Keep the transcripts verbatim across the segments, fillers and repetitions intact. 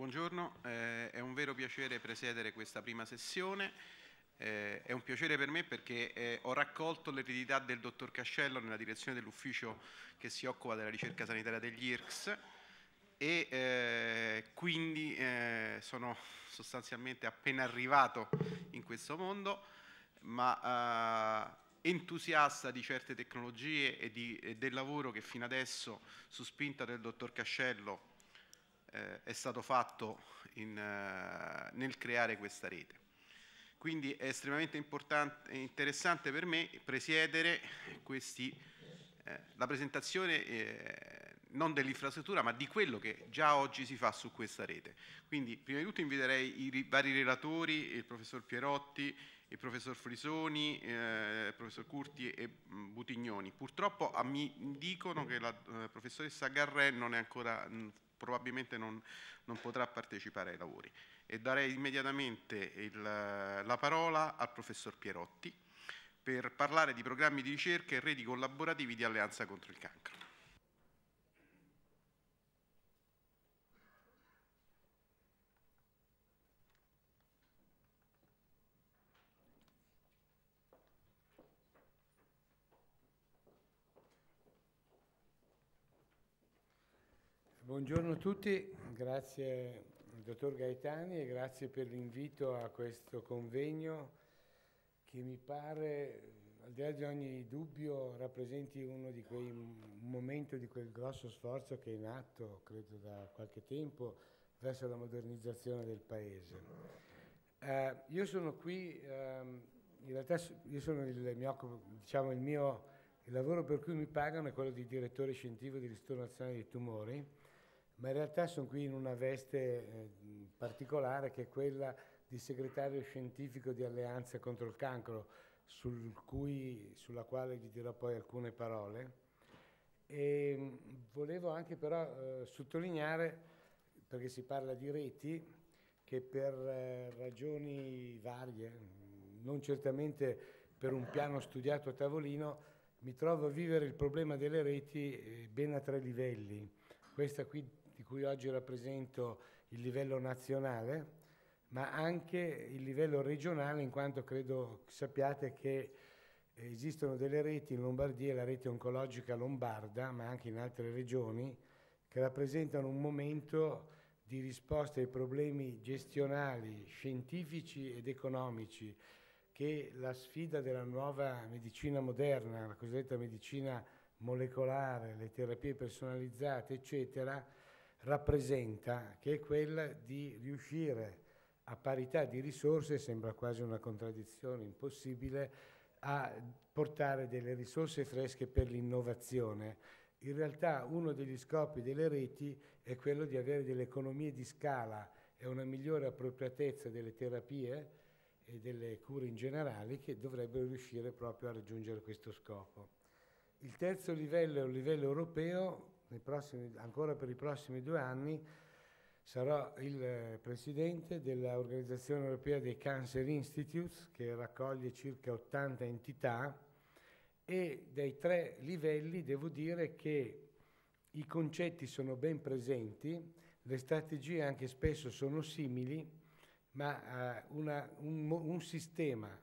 Buongiorno, eh, è un vero piacere presiedere questa prima sessione. Eh, è un piacere per me perché eh, ho raccolto l'eredità del dottor Cascello nella direzione dell'ufficio che si occupa della ricerca sanitaria degli I R C S e eh, quindi eh, sono sostanzialmente appena arrivato in questo mondo, ma eh, entusiasta di certe tecnologie e, di, e del lavoro che fino adesso, su spinta del dottor Cascello, eh, è stato fatto in, eh, nel creare questa rete. Quindi è estremamente importante, interessante per me presiedere questi, eh, la presentazione eh, non dell'infrastruttura ma di quello che già oggi si fa su questa rete. Quindi prima di tutto inviterei i vari relatori, il professor Pierotti, il professor Frisoni, eh, il professor Curti e mh, Butignoni. Purtroppo a, mi dicono che la eh, professoressa Garrè non è ancora... Mh, probabilmente non, non potrà partecipare ai lavori, e darei immediatamente il, la parola al professor Pierotti per parlare di programmi di ricerca e reti collaborativi di Alleanza contro il cancro. Buongiorno a tutti, grazie al dottor Gaetani e grazie per l'invito a questo convegno che mi pare, al di là di ogni dubbio, rappresenti uno di quei momenti, di quel grosso sforzo che è in atto, credo da qualche tempo, verso la modernizzazione del Paese. Eh, io sono qui, ehm, in realtà io sono il, mi occupo, diciamo, il mio il lavoro per cui mi pagano è quello di direttore scientifico dell'Istituto Nazionale dei Tumori, ma in realtà sono qui in una veste eh, particolare che è quella di segretario scientifico di Alleanza contro il cancro, sul cui, sulla quale vi dirò poi alcune parole. E volevo anche però eh, sottolineare, perché si parla di reti, che per eh, ragioni varie, non certamente per un piano studiato a tavolino, mi trovo a vivere il problema delle reti eh, ben a tre livelli. Questa qui di cui oggi rappresento il livello nazionale, ma anche il livello regionale, in quanto credo sappiate che esistono delle reti in Lombardia, la rete oncologica lombarda, ma anche in altre regioni, che rappresentano un momento di risposta ai problemi gestionali, scientifici ed economici che la sfida della nuova medicina moderna, la cosiddetta medicina molecolare, le terapie personalizzate, eccetera, rappresenta, che è quella di riuscire a parità di risorse, sembra quasi una contraddizione impossibile, a portare delle risorse fresche per l'innovazione. In realtà uno degli scopi delle reti è quello di avere delle economie di scala e una migliore appropriatezza delle terapie e delle cure in generale, che dovrebbero riuscire proprio a raggiungere questo scopo. Il terzo livello è un livello europeo. Nei prossimi, ancora per i prossimi due anni sarò il presidente dell'Organizzazione Europea dei Cancer Institutes, che raccoglie circa ottanta entità, e dai tre livelli devo dire che i concetti sono ben presenti, le strategie anche spesso sono simili, ma eh, una, un, un sistema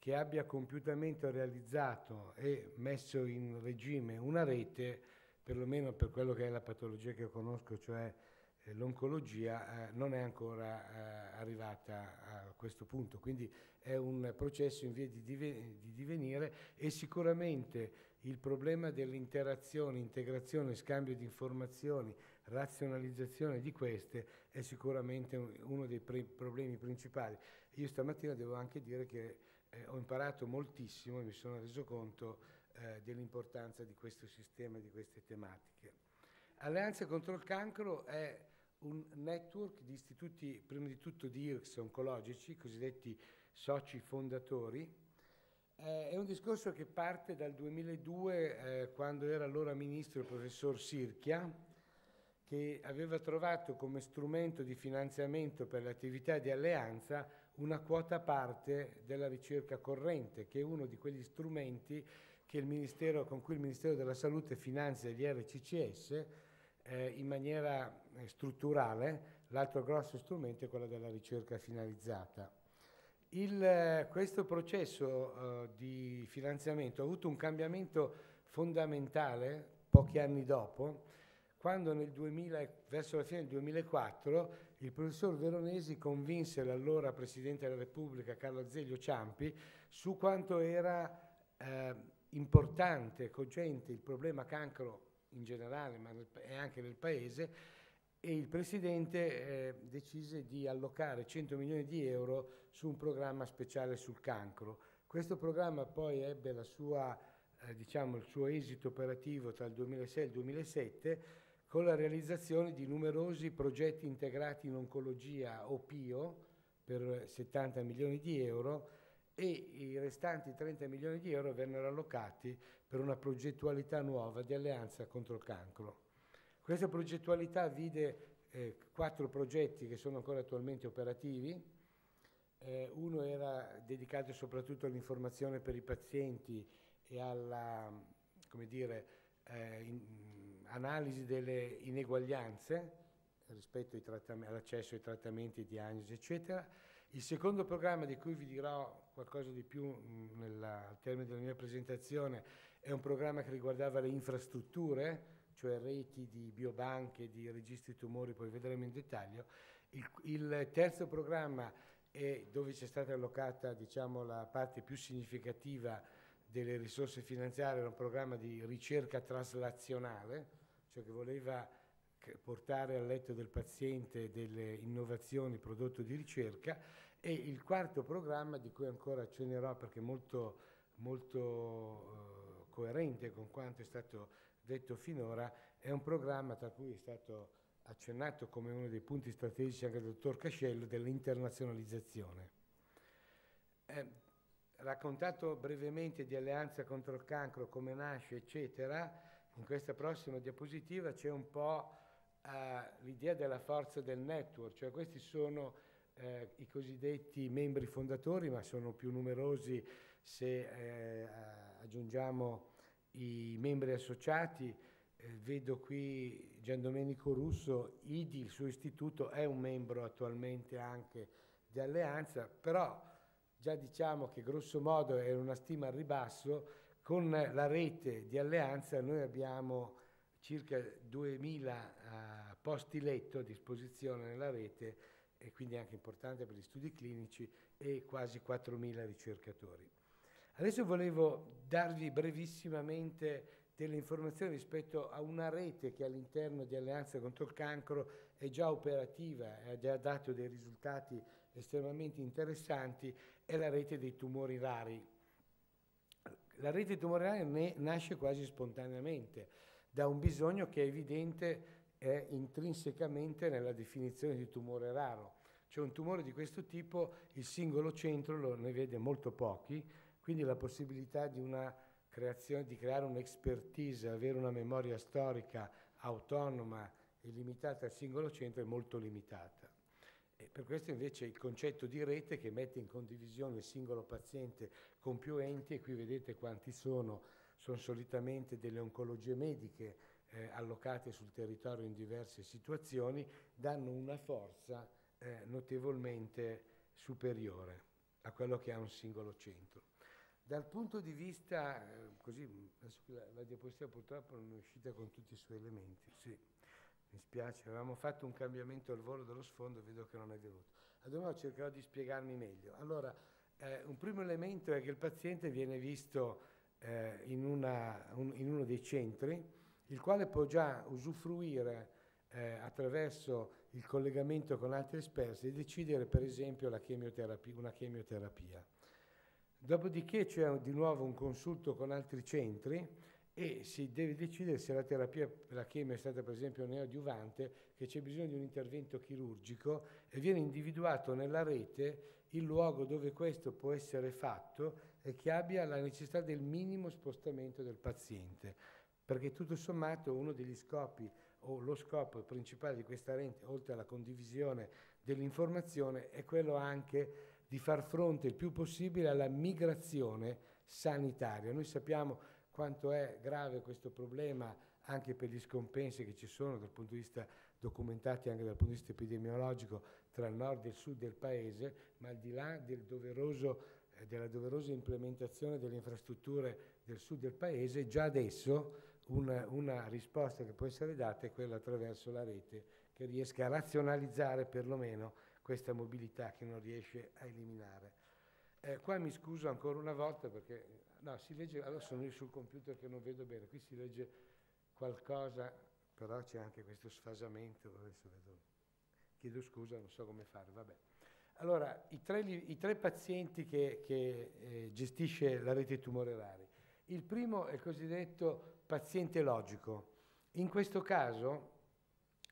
che abbia compiutamente realizzato e messo in regime una rete, perlomeno per quello che è la patologia che io conosco, cioè eh, l'oncologia, eh, non è ancora eh, arrivata a questo punto. Quindi è un processo in via di, diven di divenire, e sicuramente il problema dell'interazione, integrazione, scambio di informazioni, razionalizzazione di queste è sicuramente un, uno dei problemi principali. Io stamattina devo anche dire che Eh, ho imparato moltissimo e mi sono reso conto eh, dell'importanza di questo sistema e di queste tematiche. Alleanza contro il cancro è un network di istituti, prima di tutto di I R C S oncologici, cosiddetti soci fondatori. Eh, è un discorso che parte dal duemiladue, eh, quando era allora ministro il professor Sirchia, che aveva trovato come strumento di finanziamento per le attività di Alleanza una quota parte della ricerca corrente, che è uno di quegli strumenti che il Ministero, con cui il Ministero della Salute finanzia gli R C C S eh, in maniera eh, strutturale. L'altro grosso strumento è quello della ricerca finalizzata. Il, questo processo eh, di finanziamento ha avuto un cambiamento fondamentale pochi anni dopo, quando nel duemila, verso la fine del duemilaquattro il professor Veronesi convinse l'allora Presidente della Repubblica Carlo Azeglio Ciampi su quanto era eh, importante, cogente il problema cancro in generale, ma nel, e anche nel Paese, e il Presidente eh, decise di allocare cento milioni di euro su un programma speciale sul cancro. Questo programma poi ebbe la sua, eh, diciamo, il suo esito operativo tra il duemilasei e il duemilasette con la realizzazione di numerosi progetti integrati in oncologia O P I O per settanta milioni di euro e i restanti trenta milioni di euro vennero allocati per una progettualità nuova di Alleanza contro il cancro. Questa progettualità vide eh, quattro progetti che sono ancora attualmente operativi. Eh, uno era dedicato soprattutto all'informazione per i pazienti e alla, come dire, eh, in, analisi delle ineguaglianze rispetto all'accesso ai trattamenti, diagnosi, eccetera. Il secondo programma, di cui vi dirò qualcosa di più mh, nella, al termine della mia presentazione, è un programma che riguardava le infrastrutture, cioè reti di biobanche, di registri tumori, poi vedremo in dettaglio. Il, il terzo programma è dove c'è stata allocata, diciamo, la parte più significativa delle risorse finanziarie, era un programma di ricerca traslazionale, cioè che voleva portare al letto del paziente delle innovazioni prodotto di ricerca, e il quarto programma, di cui ancora accennerò perché è molto, molto eh, coerente con quanto è stato detto finora, è un programma tra cui è stato accennato come uno dei punti strategici anche del dottor Cascello, dell'internazionalizzazione. Eh, raccontato brevemente di Alleanza contro il cancro, come nasce, eccetera, in questa prossima diapositiva c'è un po' eh, l'idea della forza del network, cioè questi sono eh, i cosiddetti membri fondatori, ma sono più numerosi se eh, aggiungiamo i membri associati. Eh, vedo qui Gian Domenico Russo, I D I, il suo istituto, è un membro attualmente anche di Alleanza, però già diciamo che grosso modo è una stima al ribasso. Con la rete di Alleanza noi abbiamo circa duemila eh, posti letto a disposizione nella rete, e quindi anche importante per gli studi clinici, e quasi quattromila ricercatori. Adesso volevo darvi brevissimamente delle informazioni rispetto a una rete che all'interno di Alleanza contro il cancro è già operativa e ha già dato dei risultati estremamente interessanti, è la rete dei tumori rari. La rete dei tumori rari ne nasce quasi spontaneamente da un bisogno che è evidente è intrinsecamente nella definizione di tumore raro. Cioè un tumore di questo tipo, il singolo centro lo ne vede molto pochi, quindi la possibilità di una creazione, di creare un'expertise, avere una memoria storica autonoma e limitata al singolo centro è molto limitata. E per questo invece il concetto di rete, che mette in condivisione il singolo paziente con più enti, e qui vedete quanti sono, sono solitamente delle oncologie mediche eh, allocate sul territorio in diverse situazioni, danno una forza eh, notevolmente superiore a quello che ha un singolo centro. Dal punto di vista, così, la, la diapositiva purtroppo non è uscita con tutti i suoi elementi, sì, mi spiace, avevamo fatto un cambiamento al volo dello sfondo, vedo che non è venuto. Allora cercherò di spiegarmi meglio. Allora, eh, un primo elemento è che il paziente viene visto eh, in, una, un, in uno dei centri, il quale può già usufruire eh, attraverso il collegamento con altri esperti e decidere per esempio la chemioterapia, una chemioterapia. Dopodiché c'è di nuovo un consulto con altri centri e si deve decidere se la terapia, la chemio è stata per esempio neoadiuvante, che c'è bisogno di un intervento chirurgico, e viene individuato nella rete il luogo dove questo può essere fatto e che abbia la necessità del minimo spostamento del paziente. Perché tutto sommato uno degli scopi, o lo scopo principale di questa rete, oltre alla condivisione dell'informazione, è quello anche di far fronte il più possibile alla migrazione sanitaria. Noi sappiamo quanto è grave questo problema anche per gli scompensi che ci sono dal punto di vista documentati anche dal punto di vista epidemiologico tra il nord e il sud del paese, ma al di là del doveroso della doverosa implementazione delle infrastrutture del sud del paese, già adesso una, una risposta che può essere data è quella attraverso la rete che riesca a razionalizzare perlomeno questa mobilità che non riesce a eliminare. Eh, qua mi scuso ancora una volta perché no, si legge, allora sono io sul computer che non vedo bene, qui si legge qualcosa, però c'è anche questo sfasamento, adesso vedo, chiedo scusa, non so come fare, vabbè. Allora, i tre, i tre pazienti che, che eh, gestisce la rete tumorerari. Il primo è il cosiddetto paziente logico. In questo caso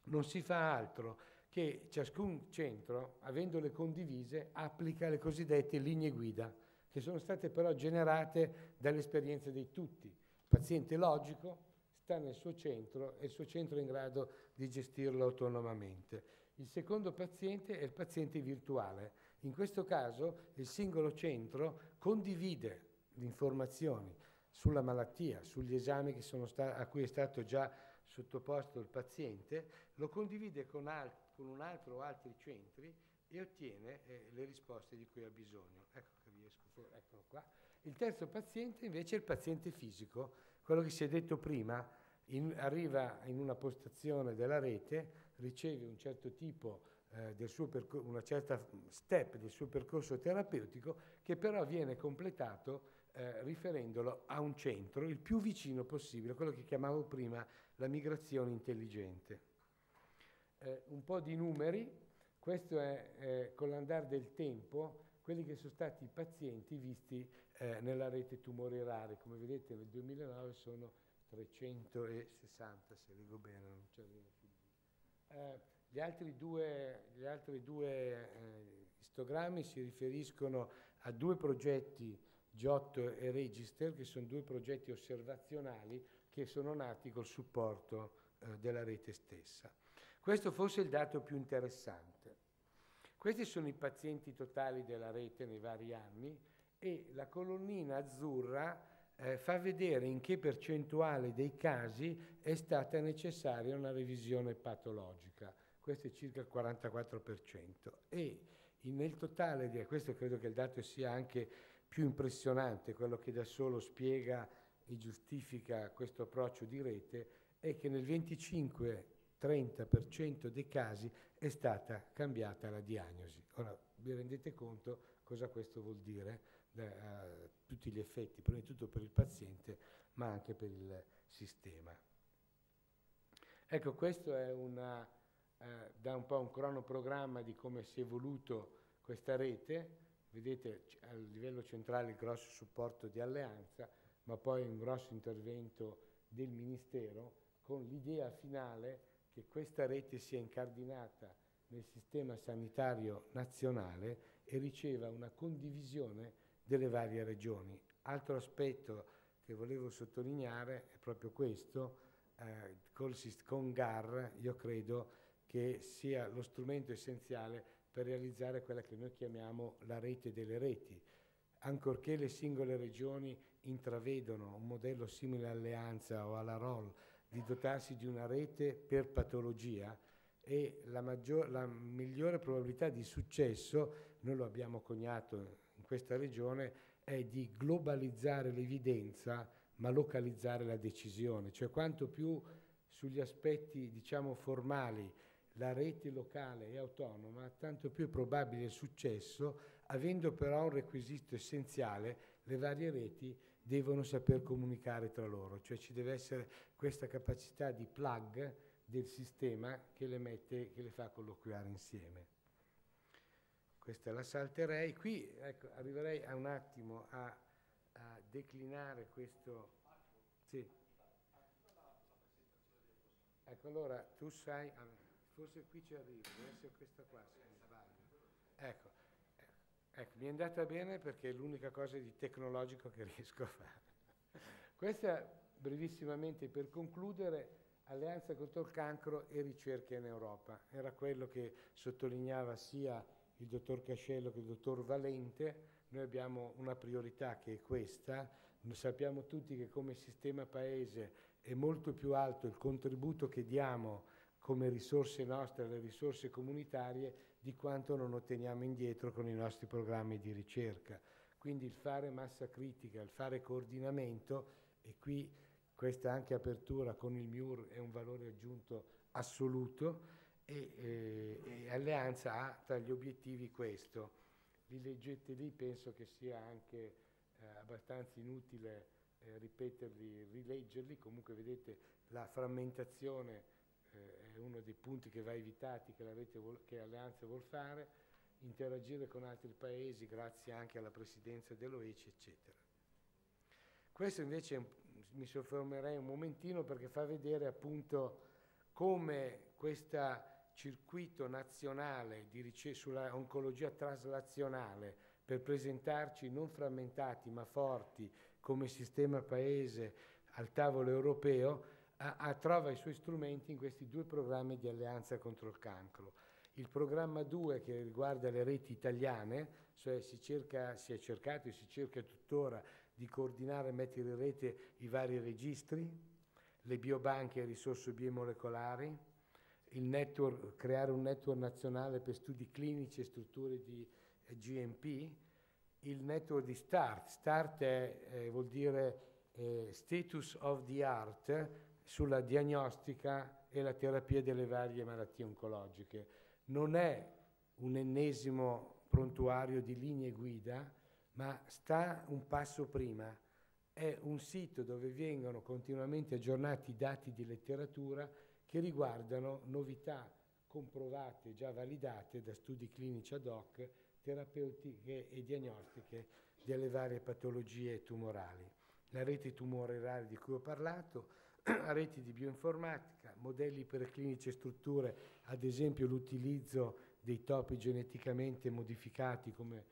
non si fa altro che ciascun centro, avendole condivise, applica le cosiddette linee guida, che sono state però generate dall'esperienza di tutti. Il paziente logico sta nel suo centro e il suo centro è in grado di gestirlo autonomamente. Il secondo paziente è il paziente virtuale. In questo caso il singolo centro condivide le informazioni sulla malattia, sugli esami che sono a cui è stato già sottoposto il paziente, lo condivide con, alt con un altro o altri centri e ottiene eh, le risposte di cui ha bisogno. Ecco che riesco fuori, eccolo qua. Il terzo paziente invece è il paziente fisico, quello che si è detto prima, in, arriva in una postazione della rete, riceve un certo tipo eh, del suo percorso, una certa step del suo percorso terapeutico che però viene completato eh, riferendolo a un centro il più vicino possibile, quello che chiamavo prima la migrazione intelligente. Eh, un po' di numeri, questo è eh, con l'andare del tempo quelli che sono stati i pazienti visti eh, nella rete tumori rari, come vedete nel duemilanove sono trecentosessanta, se leggo bene, non c'è niente. Eh, gli altri due, gli altri due eh, istogrammi si riferiscono a due progetti, Giotto e Register, che sono due progetti osservazionali che sono nati col supporto eh, della rete stessa. Questo fosse il dato più interessante. Questi sono i pazienti totali della rete nei vari anni e la colonnina azzurra Eh, fa vedere in che percentuale dei casi è stata necessaria una revisione patologica, questo è circa il quarantaquattro per cento, e nel totale, di questo credo che il dato sia anche più impressionante, quello che da solo spiega e giustifica questo approccio di rete, è che nel venticinque trenta per cento dei casi è stata cambiata la diagnosi. Ora, vi rendete conto cosa questo vuol dire? Da, a tutti gli effetti, prima di tutto per il paziente, ma anche per il sistema. Ecco, questo è una, eh, da un po' un cronoprogramma di come si è evoluto questa rete. Vedete a livello centrale il grosso supporto di Alleanza, ma poi un grosso intervento del Ministero con l'idea finale che questa rete sia incardinata nel sistema sanitario nazionale e riceva una condivisione delle varie regioni. Altro aspetto che volevo sottolineare è proprio questo, eh, col, con GARR io credo che sia lo strumento essenziale per realizzare quella che noi chiamiamo la rete delle reti. Ancorché le singole regioni intravedono un modello simile all'Alleanza o alla R O L di dotarsi di una rete per patologia, e la, maggior, la migliore probabilità di successo, noi lo abbiamo coniato in questa regione, è di globalizzare l'evidenza ma localizzare la decisione, cioè quanto più sugli aspetti diciamo formali la rete locale è autonoma, tanto più è probabile il successo, avendo però un requisito essenziale: le varie reti devono saper comunicare tra loro, cioè ci deve essere questa capacità di plug del sistema che le mette, che le fa colloquiare insieme. Questa la salterei. Qui ecco, arriverei a un attimo a, a declinare questo. Sì. Ecco, allora tu sai, forse qui ci arrivo, adesso è questa qua se non sbaglio. Ecco, ecco, mi è andata bene perché è l'unica cosa di tecnologico che riesco a fare. Questa brevissimamente per concludere. Alleanza contro il cancro e ricerca in Europa. Era quello che sottolineava sia il dottor Cascello che il dottor Valente. Noi abbiamo una priorità che è questa. Noi sappiamo tutti che come sistema paese è molto più alto il contributo che diamo come risorse nostre, le risorse comunitarie, di quanto non otteniamo indietro con i nostri programmi di ricerca. Quindi il fare massa critica, il fare coordinamento, e qui questa anche apertura con il M I U R è un valore aggiunto assoluto, e, eh, e Alleanza ha tra gli obiettivi questo. Li leggete lì, penso che sia anche eh, abbastanza inutile eh, ripeterli, rileggerli, comunque vedete la frammentazione. Eh, è uno dei punti che va evitati, che, la rete vuol, che Alleanza vuol fare, interagire con altri paesi grazie anche alla presidenza dell'O E C E, eccetera. Questo invece un, mi soffermerei un momentino, perché fa vedere appunto come questo circuito nazionale di ricerca sulla oncologia traslazionale, per presentarci non frammentati ma forti come sistema paese al tavolo europeo, A, a, trova i suoi strumenti in questi due programmi di Alleanza contro il cancro. Il programma due, che riguarda le reti italiane, cioè si, cerca, si è cercato e si cerca tuttora di coordinare e mettere in rete i vari registri, le biobanche e risorse biomolecolari, il network, creare un network nazionale per studi clinici e strutture di G M P, il network di START. START è, eh, vuol dire eh, Status of the Art, sulla diagnostica e la terapia delle varie malattie oncologiche. Non è un ennesimo prontuario di linee guida, ma sta un passo prima. È un sito dove vengono continuamente aggiornati i dati di letteratura che riguardano novità comprovate, già validate da studi clinici ad hoc, terapeutiche e diagnostiche delle varie patologie tumorali. La rete tumorale di cui ho parlato, a reti di bioinformatica, modelli preclinici e strutture, ad esempio l'utilizzo dei topi geneticamente modificati come,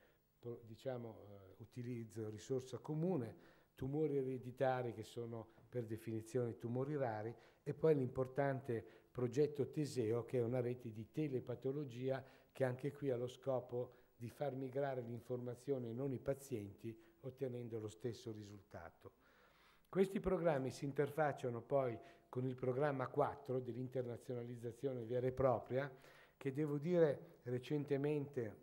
diciamo, eh, utilizzo, risorsa comune, tumori ereditari che sono per definizione tumori rari, e poi l'importante progetto Teseo, che è una rete di telepatologia che anche qui ha lo scopo di far migrare l'informazione e non i pazienti, ottenendo lo stesso risultato. Questi programmi si interfacciano poi con il programma quattro dell'internazionalizzazione vera e propria, che devo dire recentemente,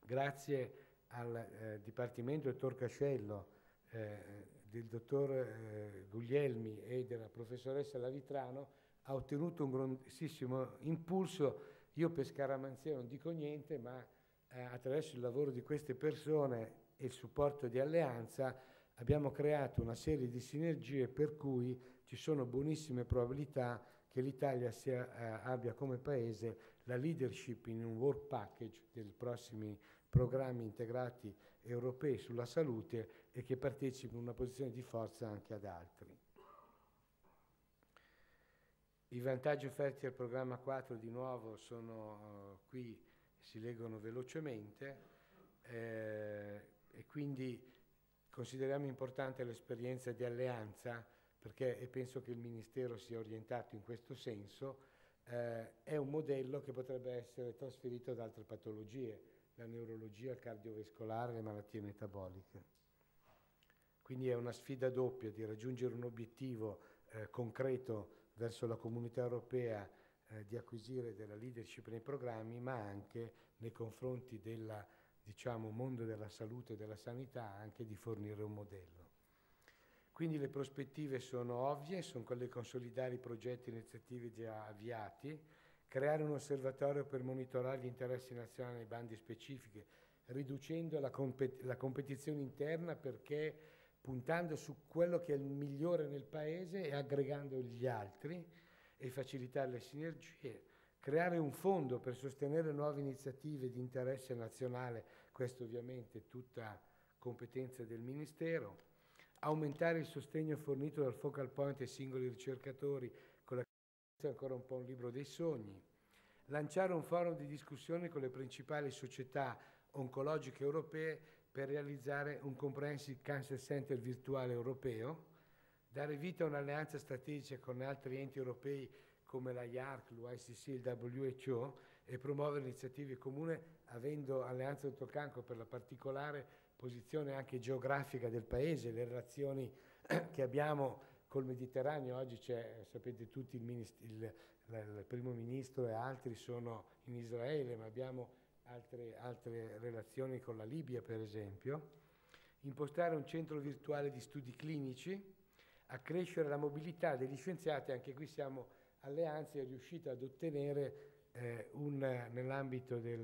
grazie al eh, Dipartimento del dottor Cascello, eh, del dottor eh, Guglielmi e della professoressa Lavitrano, ha ottenuto un grandissimo impulso. Io per scaramanzia non dico niente, ma eh, attraverso il lavoro di queste persone e il supporto di Alleanza abbiamo creato una serie di sinergie per cui ci sono buonissime probabilità che l'Italia sia, eh, abbia come paese la leadership in un work package dei prossimi programmi integrati europei sulla salute, e che partecipi in una posizione di forza anche ad altri. I vantaggi offerti al programma quattro di nuovo sono eh, qui, si leggono velocemente, eh, e quindi consideriamo importante l'esperienza di Alleanza, perché, e penso che il Ministero sia orientato in questo senso, eh, è un modello che potrebbe essere trasferito ad altre patologie, la neurologia, il cardiovascolare, le malattie metaboliche. Quindi è una sfida doppia di raggiungere un obiettivo eh, concreto verso la comunità europea, eh, di acquisire della leadership nei programmi, ma anche nei confronti della, diciamo, mondo della salute e della sanità, anche di fornire un modello. Quindi le prospettive sono ovvie, sono quelle di consolidare i progetti e iniziative già avviati, creare un osservatorio per monitorare gli interessi nazionali nei bandi specifici, riducendo la, compet la competizione interna, perché puntando su quello che è il migliore nel paese e aggregando gli altri, e facilitare le sinergie. Creare un fondo per sostenere nuove iniziative di interesse nazionale, questo ovviamente è tutta competenza del Ministero. Aumentare il sostegno fornito dal focal point ai singoli ricercatori, con la creazione ancora un po' un libro dei sogni. Lanciare un forum di discussione con le principali società oncologiche europee per realizzare un comprehensive cancer center virtuale europeo. Dare vita a un'alleanza strategica con altri enti europei come la I A R C, l'U I C C, il W H O, e promuovere iniziative comuni, avendo Alleanza contro il cancro per la particolare posizione anche geografica del Paese, le relazioni che abbiamo Col Mediterraneo oggi c'è, sapete tutti, il, il, il primo ministro e altri sono in Israele, ma abbiamo altre, altre relazioni con la Libia, per esempio. Impostare un centro virtuale di studi clinici, accrescere la mobilità degli scienziati, anche qui siamo Alleanza, è riuscita ad ottenere eh, nell'ambito dei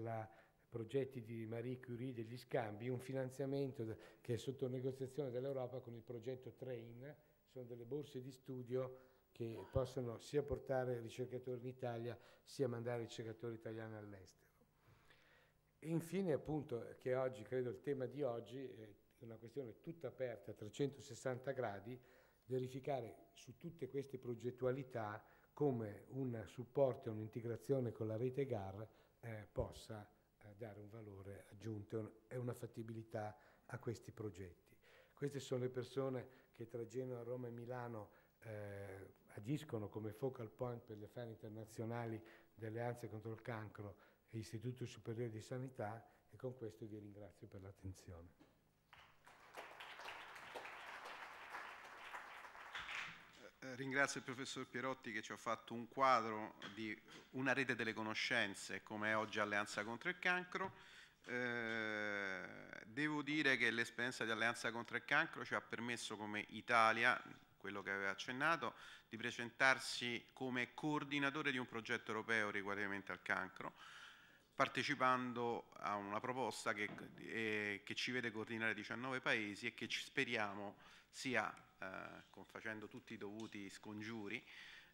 progetti di Marie Curie degli scambi, un finanziamento che è sotto negoziazione dell'Europa con il progetto Train. Sono delle borse di studio che possono sia portare ricercatori in Italia, sia mandare ricercatori italiani all'estero. E infine, appunto, che oggi, credo il tema di oggi, è una questione tutta aperta a trecentosessanta gradi, verificare su tutte queste progettualità come un supporto e un'integrazione con la rete GARR eh, possa eh, dare un valore aggiunto e una fattibilità a questi progetti. Queste sono le persone che tra Genova, Roma e Milano eh, agiscono come focal point per gli affari internazionali dell'Alleanza contro il cancro e Istituto Superiore di Sanità, e con questo vi ringrazio per l'attenzione. Ringrazio il professor Pierotti che ci ha fatto un quadro di una rete delle conoscenze come è oggi Alleanza contro il cancro. Eh, devo dire che l'esperienza di Alleanza contro il cancro ci ha permesso come Italia, quello che aveva accennato, di presentarsi come coordinatore di un progetto europeo riguardante al cancro, partecipando a una proposta che, eh, che ci vede coordinare diciannove paesi e che ci speriamo sia, eh, facendo tutti i dovuti scongiuri,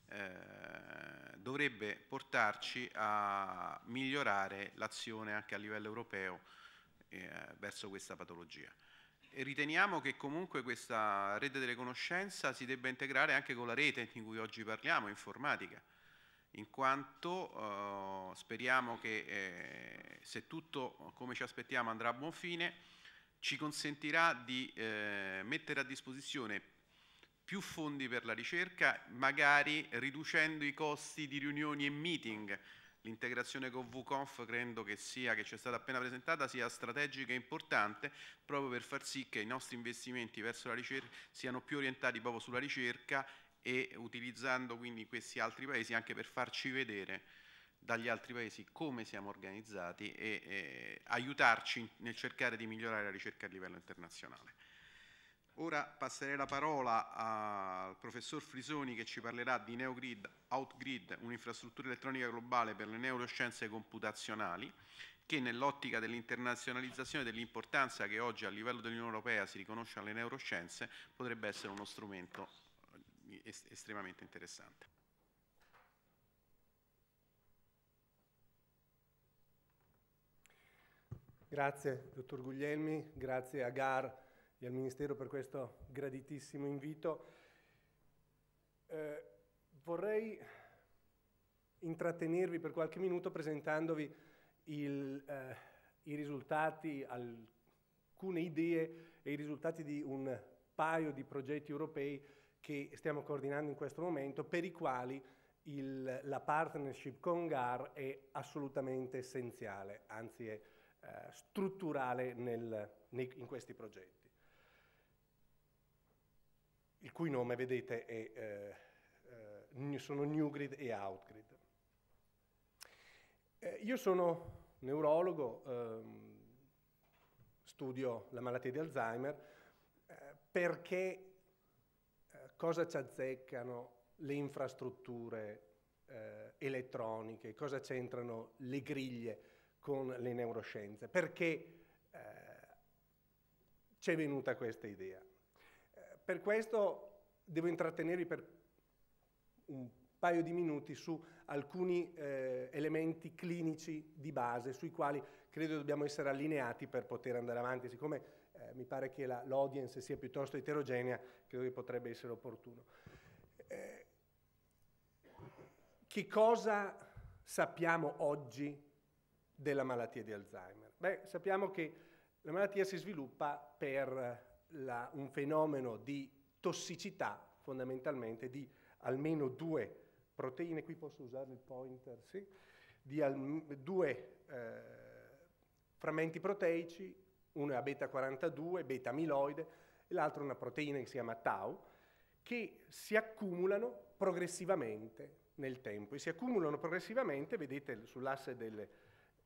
Eh, dovrebbe portarci a migliorare l'azione anche a livello europeo eh, verso questa patologia. E riteniamo che comunque questa rete delle conoscenze si debba integrare anche con la rete di cui oggi parliamo, informatica, in quanto eh, speriamo che eh, se tutto come ci aspettiamo andrà a buon fine, ci consentirà di eh, mettere a disposizione più fondi per la ricerca, magari riducendo i costi di riunioni e meeting. L'integrazione con WCONF credo che sia, che ci è stata appena presentata, sia strategica e importante proprio per far sì che i nostri investimenti verso la ricerca siano più orientati proprio sulla ricerca e utilizzando quindi questi altri paesi anche per farci vedere dagli altri paesi come siamo organizzati e, e aiutarci nel cercare di migliorare la ricerca a livello internazionale. Ora passerei la parola al professor Frisoni che ci parlerà di NeuGRID, Outgrid, un'infrastruttura elettronica globale per le neuroscienze computazionali che nell'ottica dell'internazionalizzazione e dell'importanza che oggi a livello dell'Unione Europea si riconosce alle neuroscienze potrebbe essere uno strumento estremamente interessante. Grazie dottor Guglielmi, grazie a GARR e al Ministero per questo graditissimo invito. Eh, vorrei intrattenervi per qualche minuto presentandovi il, eh, i risultati, alcune idee e i risultati di un paio di progetti europei che stiamo coordinando in questo momento, per i quali il, la partnership con GARR è assolutamente essenziale, anzi è eh, strutturale nel, nei, in questi progetti, il cui nome, vedete, è, eh, sono NeuGRID e Outgrid. Eh, io sono neurologo, ehm, studio la malattia di Alzheimer, eh, perché eh, cosa ci azzeccano le infrastrutture eh, elettroniche, cosa c'entrano le griglie con le neuroscienze, perché eh, c'è venuta questa idea. Per questo devo intrattenervi per un paio di minuti su alcuni eh, elementi clinici di base sui quali credo dobbiamo essere allineati per poter andare avanti. Siccome eh, mi pare che l'audience sia piuttosto eterogenea, credo che potrebbe essere opportuno. Eh, che cosa sappiamo oggi della malattia di Alzheimer? Beh, sappiamo che la malattia si sviluppa per... La, un fenomeno di tossicità, fondamentalmente di almeno due proteine, qui posso usare il pointer, sì, di al, due eh, frammenti proteici, uno è a beta quarantadue, beta amiloide, e l'altro è una proteina che si chiama tau, che si accumulano progressivamente nel tempo e si accumulano progressivamente, vedete sull'asse delle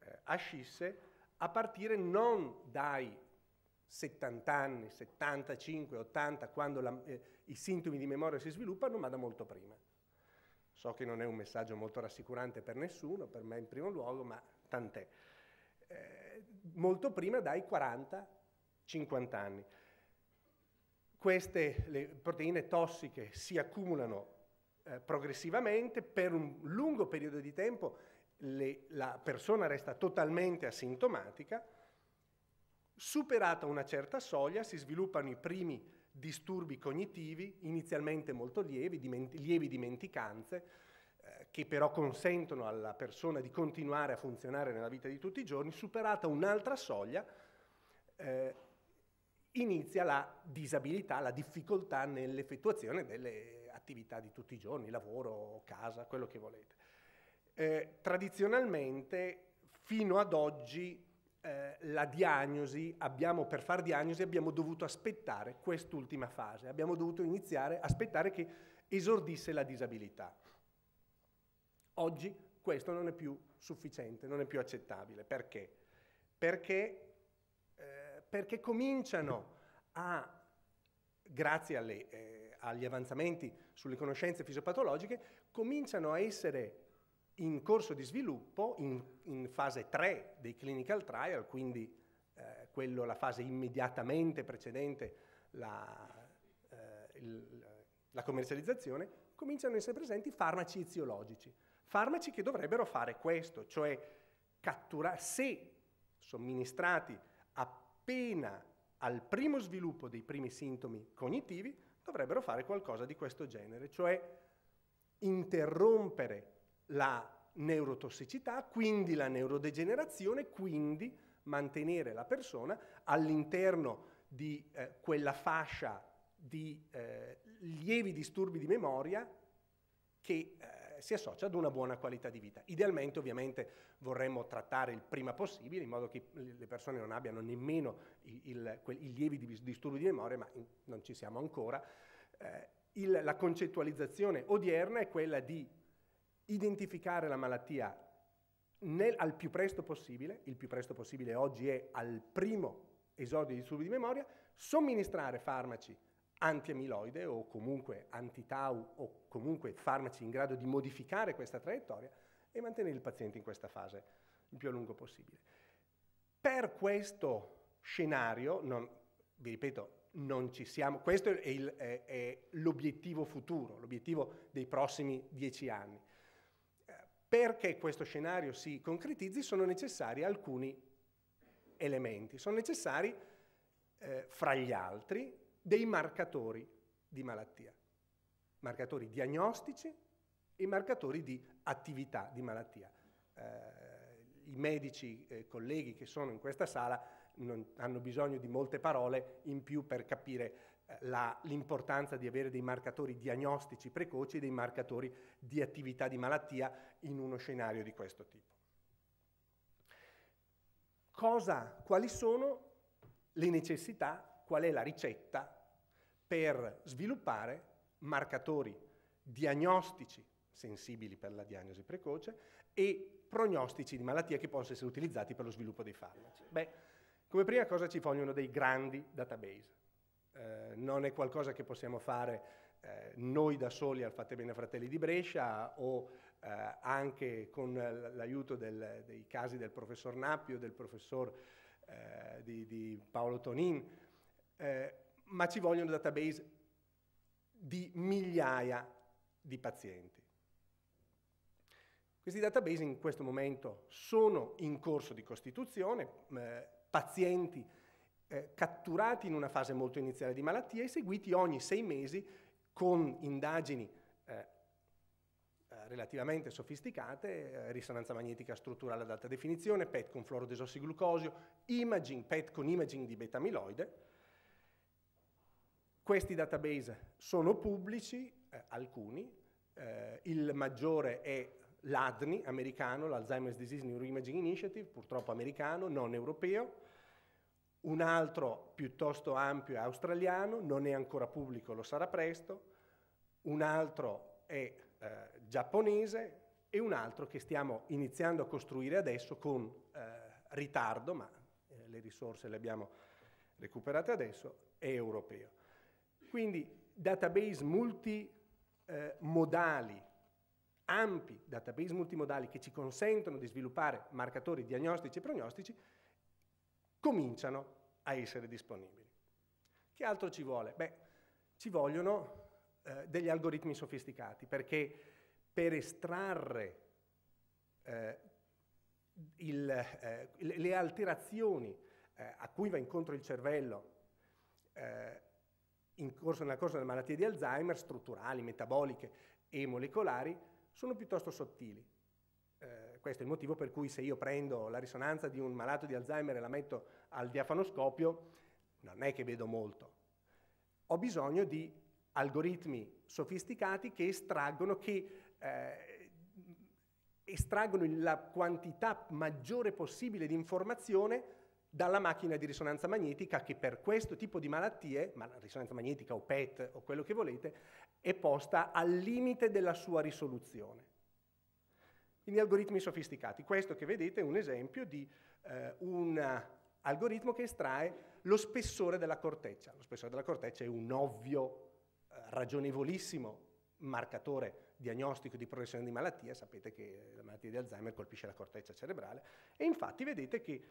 eh, ascisse, a partire non dai settanta anni, settantacinque, ottanta, quando la, eh, i sintomi di memoria si sviluppano, ma da molto prima. So che non è un messaggio molto rassicurante per nessuno, per me in primo luogo, ma tant'è. Eh, molto prima dai quaranta, cinquanta anni. Queste le proteine tossiche si accumulano eh, progressivamente, per un lungo periodo di tempo le, la persona resta totalmente asintomatica, superata una certa soglia si sviluppano i primi disturbi cognitivi, inizialmente molto lievi, diment- lievi dimenticanze, eh, che però consentono alla persona di continuare a funzionare nella vita di tutti i giorni. Superata un'altra soglia, eh, inizia la disabilità, la difficoltà nell'effettuazione delle attività di tutti i giorni, lavoro, casa, quello che volete. Eh, tradizionalmente, fino ad oggi, eh, la diagnosi, abbiamo, per far diagnosi abbiamo dovuto aspettare quest'ultima fase, abbiamo dovuto iniziare, aspettare che esordisse la disabilità. Oggi questo non è più sufficiente, non è più accettabile. Perché? Perché... perché cominciano a, grazie alle, eh, agli avanzamenti sulle conoscenze fisiopatologiche, cominciano a essere in corso di sviluppo, in, in fase tre dei clinical trial, quindi eh, quello, la fase immediatamente precedente la, eh, il, la commercializzazione, cominciano a essere presenti farmaci eziologici, farmaci che dovrebbero fare questo, cioè catturare, se somministrati appena al primo sviluppo dei primi sintomi cognitivi, dovrebbero fare qualcosa di questo genere, cioè interrompere la neurotossicità, quindi la neurodegenerazione, quindi mantenere la persona all'interno di eh, quella fascia di eh, lievi disturbi di memoria che eh, si associa ad una buona qualità di vita. Idealmente, ovviamente, vorremmo trattare il prima possibile, in modo che le persone non abbiano nemmeno il, il, quel, i lievi disturbi di memoria, ma in, non ci siamo ancora. Eh, il, la concettualizzazione odierna è quella di identificare la malattia nel, al più presto possibile, il più presto possibile oggi è al primo esordio di disturbi di memoria, somministrare farmaci antiamiloide o comunque antitau o comunque farmaci in grado di modificare questa traiettoria e mantenere il paziente in questa fase il più a lungo possibile. Per questo scenario, non, vi ripeto, non ci siamo, questo è l'obiettivo futuro, l'obiettivo dei prossimi dieci anni. Perché questo scenario si concretizzi sono necessari alcuni elementi, sono necessari eh, fra gli altri dei marcatori di malattia, marcatori diagnostici e marcatori di attività di malattia. Eh, i medici eh, colleghi che sono in questa sala non hanno bisogno di molte parole in più per capire eh, l'importanza di avere dei marcatori diagnostici precoci e dei marcatori di attività di malattia in uno scenario di questo tipo. Cosa, quali sono le necessità, qual è la ricetta per sviluppare marcatori diagnostici sensibili per la diagnosi precoce e prognostici di malattia che possono essere utilizzati per lo sviluppo dei farmaci? Beh, come prima cosa ci vogliono dei grandi database. Eh, non è qualcosa che possiamo fare eh, noi da soli al Fate Bene Fratelli di Brescia o eh, anche con l'aiuto dei casi del professor Nappio, del professor eh, di, di Paolo Tonin, eh, ma ci vogliono database di migliaia di pazienti. Questi database in questo momento sono in corso di costituzione, eh, pazienti eh, catturati in una fase molto iniziale di malattia e seguiti ogni sei mesi con indagini eh, relativamente sofisticate, eh, risonanza magnetica strutturale ad alta definizione, P E T con fluorodesossiglukosio, imaging, P E T con imaging di beta-amiloide. Questi database sono pubblici, eh, alcuni, eh, il maggiore è l'A D N I americano, l'Alzheimer's Disease Neuroimaging Initiative, purtroppo americano, non europeo, un altro piuttosto ampio è australiano, non è ancora pubblico, lo sarà presto, un altro è eh, giapponese e un altro che stiamo iniziando a costruire adesso con eh, ritardo, ma eh, le risorse le abbiamo recuperate adesso, è europeo. Quindi database multimodali, eh, ampi database multimodali che ci consentono di sviluppare marcatori diagnostici e prognostici, cominciano a essere disponibili. Che altro ci vuole? Beh, ci vogliono eh, degli algoritmi sofisticati, perché per estrarre eh, il, eh, le alterazioni eh, a cui va incontro il cervello eh, in corso, nel corso delle malattie di Alzheimer, strutturali, metaboliche e molecolari, sono piuttosto sottili. Eh, questo è il motivo per cui se io prendo la risonanza di un malato di Alzheimer e la metto al diafanoscopio, non è che vedo molto. Ho bisogno di algoritmi sofisticati che estraggono, che, eh, estraggono la quantità maggiore possibile di informazione dalla macchina di risonanza magnetica, che per questo tipo di malattie, ma risonanza magnetica o P E T o quello che volete, è posta al limite della sua risoluzione. Quindi algoritmi sofisticati. Questo che vedete è un esempio di eh, un algoritmo che estrae lo spessore della corteccia. Lo spessore della corteccia è un ovvio ragionevolissimo marcatore diagnostico di progressione di malattia. Sapete che la malattia di Alzheimer colpisce la corteccia cerebrale e infatti vedete che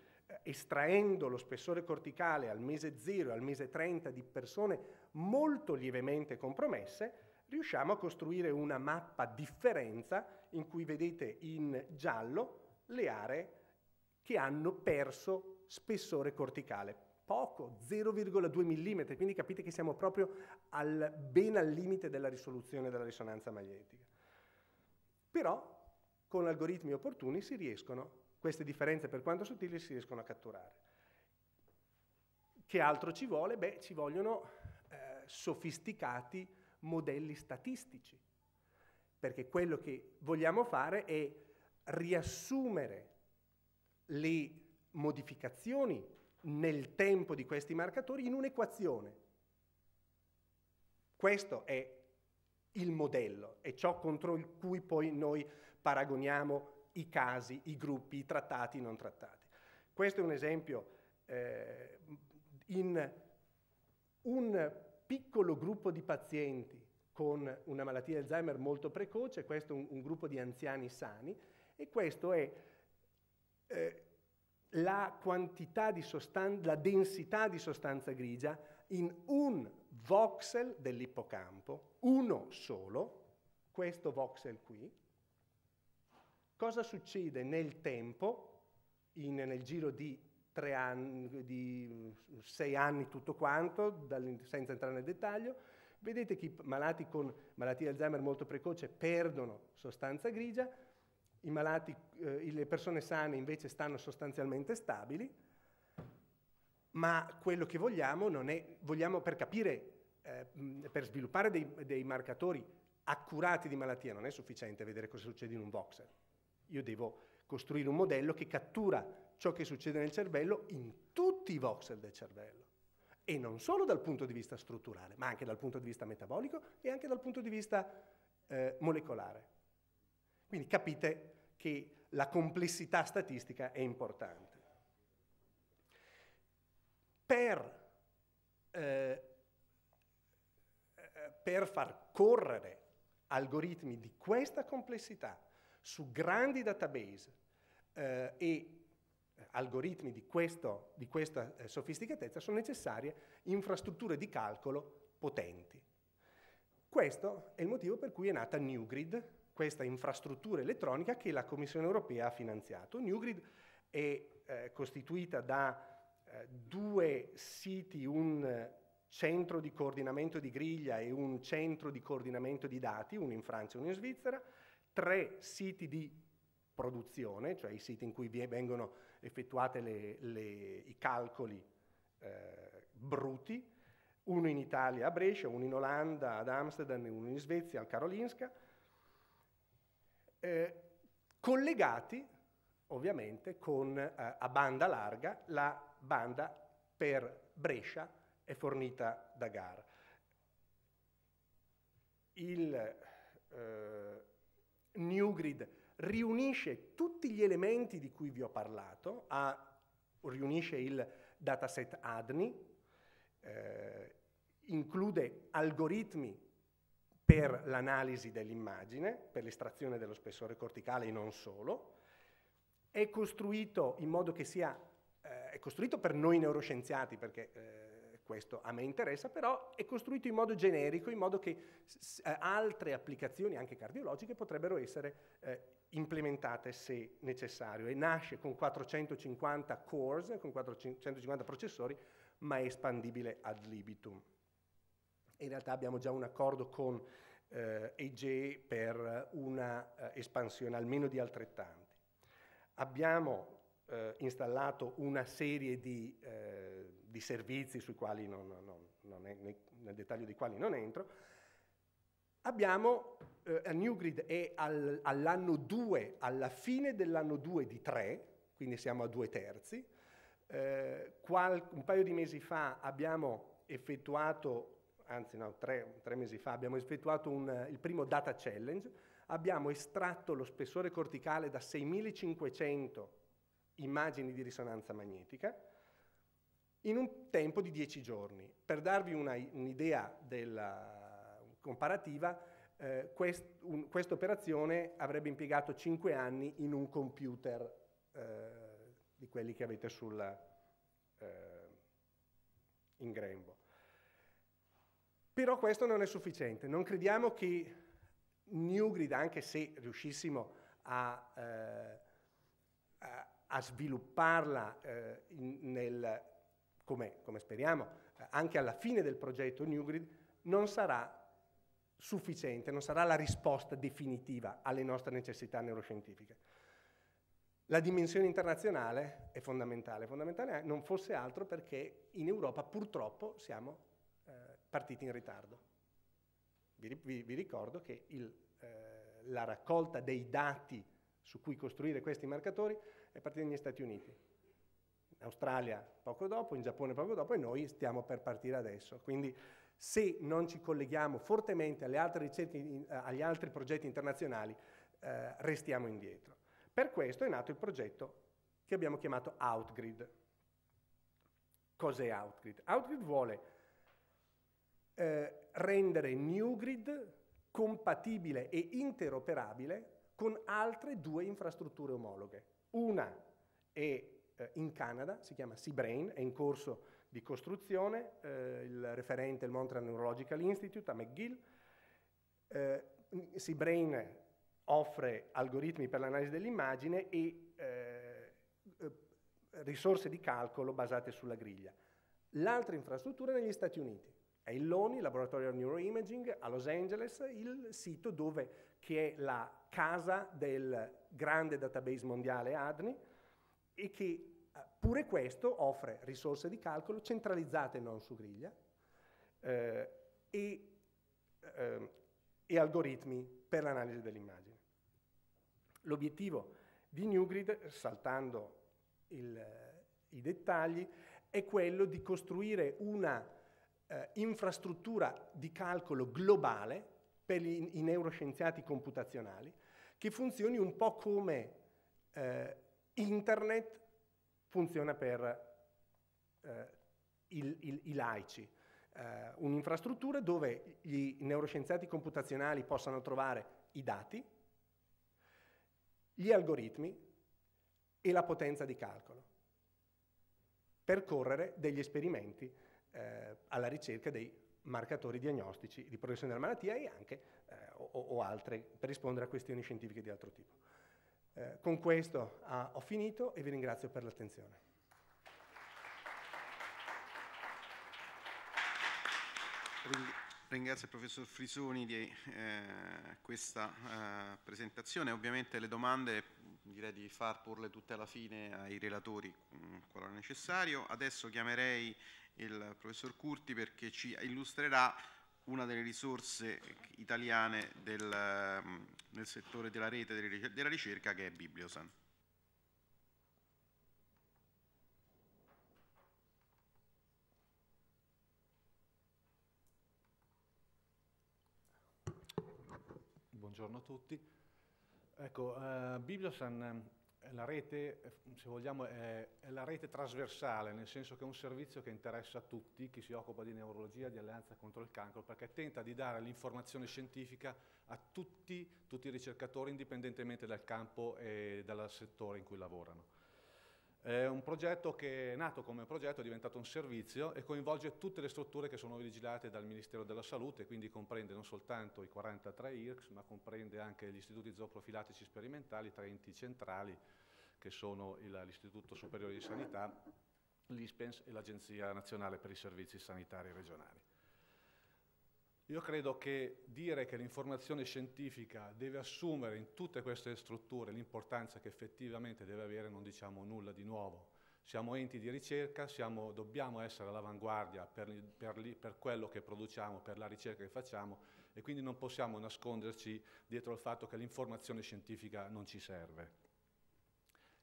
estraendo lo spessore corticale al mese zero e al mese trenta di persone molto lievemente compromesse, riusciamo a costruire una mappa differenza in cui vedete in giallo le aree che hanno perso spessore corticale. Poco, zero virgola due millimetri, quindi capite che siamo proprio al, ben al limite della risoluzione della risonanza magnetica. Però con algoritmi opportuni si riescono, queste differenze per quanto sottili si riescono a catturare. Che altro ci vuole? Beh, ci vogliono eh, sofisticati modelli statistici, perché quello che vogliamo fare è riassumere le modificazioni nel tempo di questi marcatori in un'equazione. Questo è il modello, è ciò contro il cui poi noi paragoniamo i casi, i gruppi, i trattati, i non trattati. Questo è un esempio eh, in un piccolo gruppo di pazienti con una malattia di Alzheimer molto precoce, questo è un, un gruppo di anziani sani e questo è eh, la quantità di sostanza, la densità di sostanza grigia in un voxel dell'ippocampo, uno solo, questo voxel qui. Cosa succede nel tempo, in, nel giro di tre anni, di sei anni tutto quanto, dal, senza entrare nel dettaglio? Vedete che i malati con malattia di Alzheimer molto precoce perdono sostanza grigia, I malati, eh, le persone sane invece stanno sostanzialmente stabili, ma quello che vogliamo non è, vogliamo per capire, eh, per sviluppare dei, dei marcatori accurati di malattia non è sufficiente vedere cosa succede in un voxel. Io devo costruire un modello che cattura ciò che succede nel cervello in tutti i voxel del cervello e non solo dal punto di vista strutturale, ma anche dal punto di vista metabolico e anche dal punto di vista eh, molecolare. Quindi capite che la complessità statistica è importante. Per, eh, per far correre algoritmi di questa complessità su grandi database eh, e algoritmi di, questo, di questa eh, sofisticatezza sono necessarie infrastrutture di calcolo potenti. Questo è il motivo per cui è nata NeuGRID, questa infrastruttura elettronica che la Commissione europea ha finanziato. NeuGRID è eh, costituita da eh, due siti, un eh, centro di coordinamento di griglia e un centro di coordinamento di dati, uno in Francia e uno in Svizzera, tre siti di produzione, cioè i siti in cui vengono effettuate le, le, i calcoli eh, bruti, uno in Italia a Brescia, uno in Olanda ad Amsterdam e uno in Svezia al Karolinska, Eh, collegati ovviamente con, eh, a banda larga. La banda per Brescia è fornita da GARR. il eh, NeuGRID riunisce tutti gli elementi di cui vi ho parlato, a, riunisce il dataset A D N I, eh, include algoritmi per l'analisi dell'immagine, per l'estrazione dello spessore corticale e non solo, è costruito in modo che sia, eh, è costruito per noi neuroscienziati, perché eh, questo a me interessa, però è costruito in modo generico, in modo che eh, altre applicazioni, anche cardiologiche, potrebbero essere eh, implementate se necessario, e nasce con quattrocentocinquanta cores, con quattrocentocinquanta processori, ma è espandibile ad libitum. In realtà abbiamo già un accordo con eh, E G E per una eh, espansione almeno di altrettanti. Abbiamo eh, installato una serie di, eh, di servizi sui quali non, non, non è, nel dettaglio dei quali non entro. Abbiamo, eh, NeuGRID è al, all'anno due, alla fine dell'anno due di tre, quindi siamo a due terzi. Eh, qual, un paio di mesi fa abbiamo effettuato anzi no, tre, tre mesi fa abbiamo effettuato un, il primo data challenge, abbiamo estratto lo spessore corticale da seimilacinquecento immagini di risonanza magnetica in un tempo di dieci giorni. Per darvi un'idea della comparativa, eh, quest, un, questa operazione avrebbe impiegato cinque anni in un computer eh, di quelli che avete sul, eh, in grembo. Però questo non è sufficiente, non crediamo che NeuGRID, anche se riuscissimo a, eh, a, a svilupparla eh, nel, come, come speriamo, eh, anche alla fine del progetto NeuGRID, non sarà sufficiente, non sarà la risposta definitiva alle nostre necessità neuroscientifiche. La dimensione internazionale è fondamentale, fondamentale non fosse altro perché in Europa purtroppo siamo partiti in ritardo. Vi, vi, vi ricordo che il, eh, la raccolta dei dati su cui costruire questi marcatori è partita negli Stati Uniti, in Australia poco dopo, in Giappone poco dopo, e noi stiamo per partire adesso. Quindi se non ci colleghiamo fortemente alle altre ricerche, agli altri progetti internazionali, eh, restiamo indietro. Per questo è nato il progetto che abbiamo chiamato Outgrid. Cos'è Outgrid? Outgrid vuole Eh, rendere NeuGRID compatibile e interoperabile con altre due infrastrutture omologhe. Una è eh, in Canada, si chiama C-Brain, è in corso di costruzione, eh, il referente è il Montreal Neurological Institute a McGill. Eh, C-Brain offre algoritmi per l'analisi dell'immagine e eh, risorse di calcolo basate sulla griglia. L'altra infrastruttura è negli Stati Uniti. È il LONI, Laboratorio Neuroimaging, a Los Angeles, il sito dove, che è la casa del grande database mondiale A D N I e che pure questo offre risorse di calcolo centralizzate non su griglia eh, e, eh, e algoritmi per l'analisi dell'immagine. L'obiettivo di NeuGRID, saltando il, i dettagli, è quello di costruire una Eh, infrastruttura di calcolo globale per gli, i neuroscienziati computazionali che funzioni un po' come eh, internet funziona per eh, il, il, i laici, eh, un'infrastruttura dove gli neuroscienziati computazionali possano trovare i dati, gli algoritmi e la potenza di calcolo per correre degli esperimenti alla ricerca dei marcatori diagnostici di progressione della malattia e anche eh, o, o altre per rispondere a questioni scientifiche di altro tipo. Eh, con questo ah, ho finito e vi ringrazio per l'attenzione. Ringrazio il professor Frisoni di eh, questa eh, presentazione. Ovviamente le domande direi di far porle tutte alla fine ai relatori qualora necessario. Adesso chiamerei il professor Curti perché ci illustrerà una delle risorse italiane del, nel settore della rete della ricerca, che è BiblioSan. buongiorno a tutti. Ecco, eh, BiblioSan è la rete, se vogliamo, è, è la rete trasversale, nel senso che è un servizio che interessa a tutti, chi si occupa di neurologia, di Alleanza contro il cancro, perché tenta di dare l'informazione scientifica a tutti, tutti i ricercatori, indipendentemente dal campo e dal settore in cui lavorano. È un progetto che è nato come progetto, è diventato un servizio e coinvolge tutte le strutture che sono vigilate dal Ministero della Salute, quindi comprende non soltanto i quarantatré I R C S, ma comprende anche gli istituti zooprofilattici sperimentali, tre enti centrali che sono l'Istituto Superiore di Sanità, l'ISPENS e l'Agenzia Nazionale per i Servizi Sanitari Regionali. Io credo che dire che l'informazione scientifica deve assumere in tutte queste strutture l'importanza che effettivamente deve avere, non diciamo nulla di nuovo. Siamo enti di ricerca, siamo, dobbiamo essere all'avanguardia per, per, per quello che produciamo, per la ricerca che facciamo, e quindi non possiamo nasconderci dietro il fatto che l'informazione scientifica non ci serve.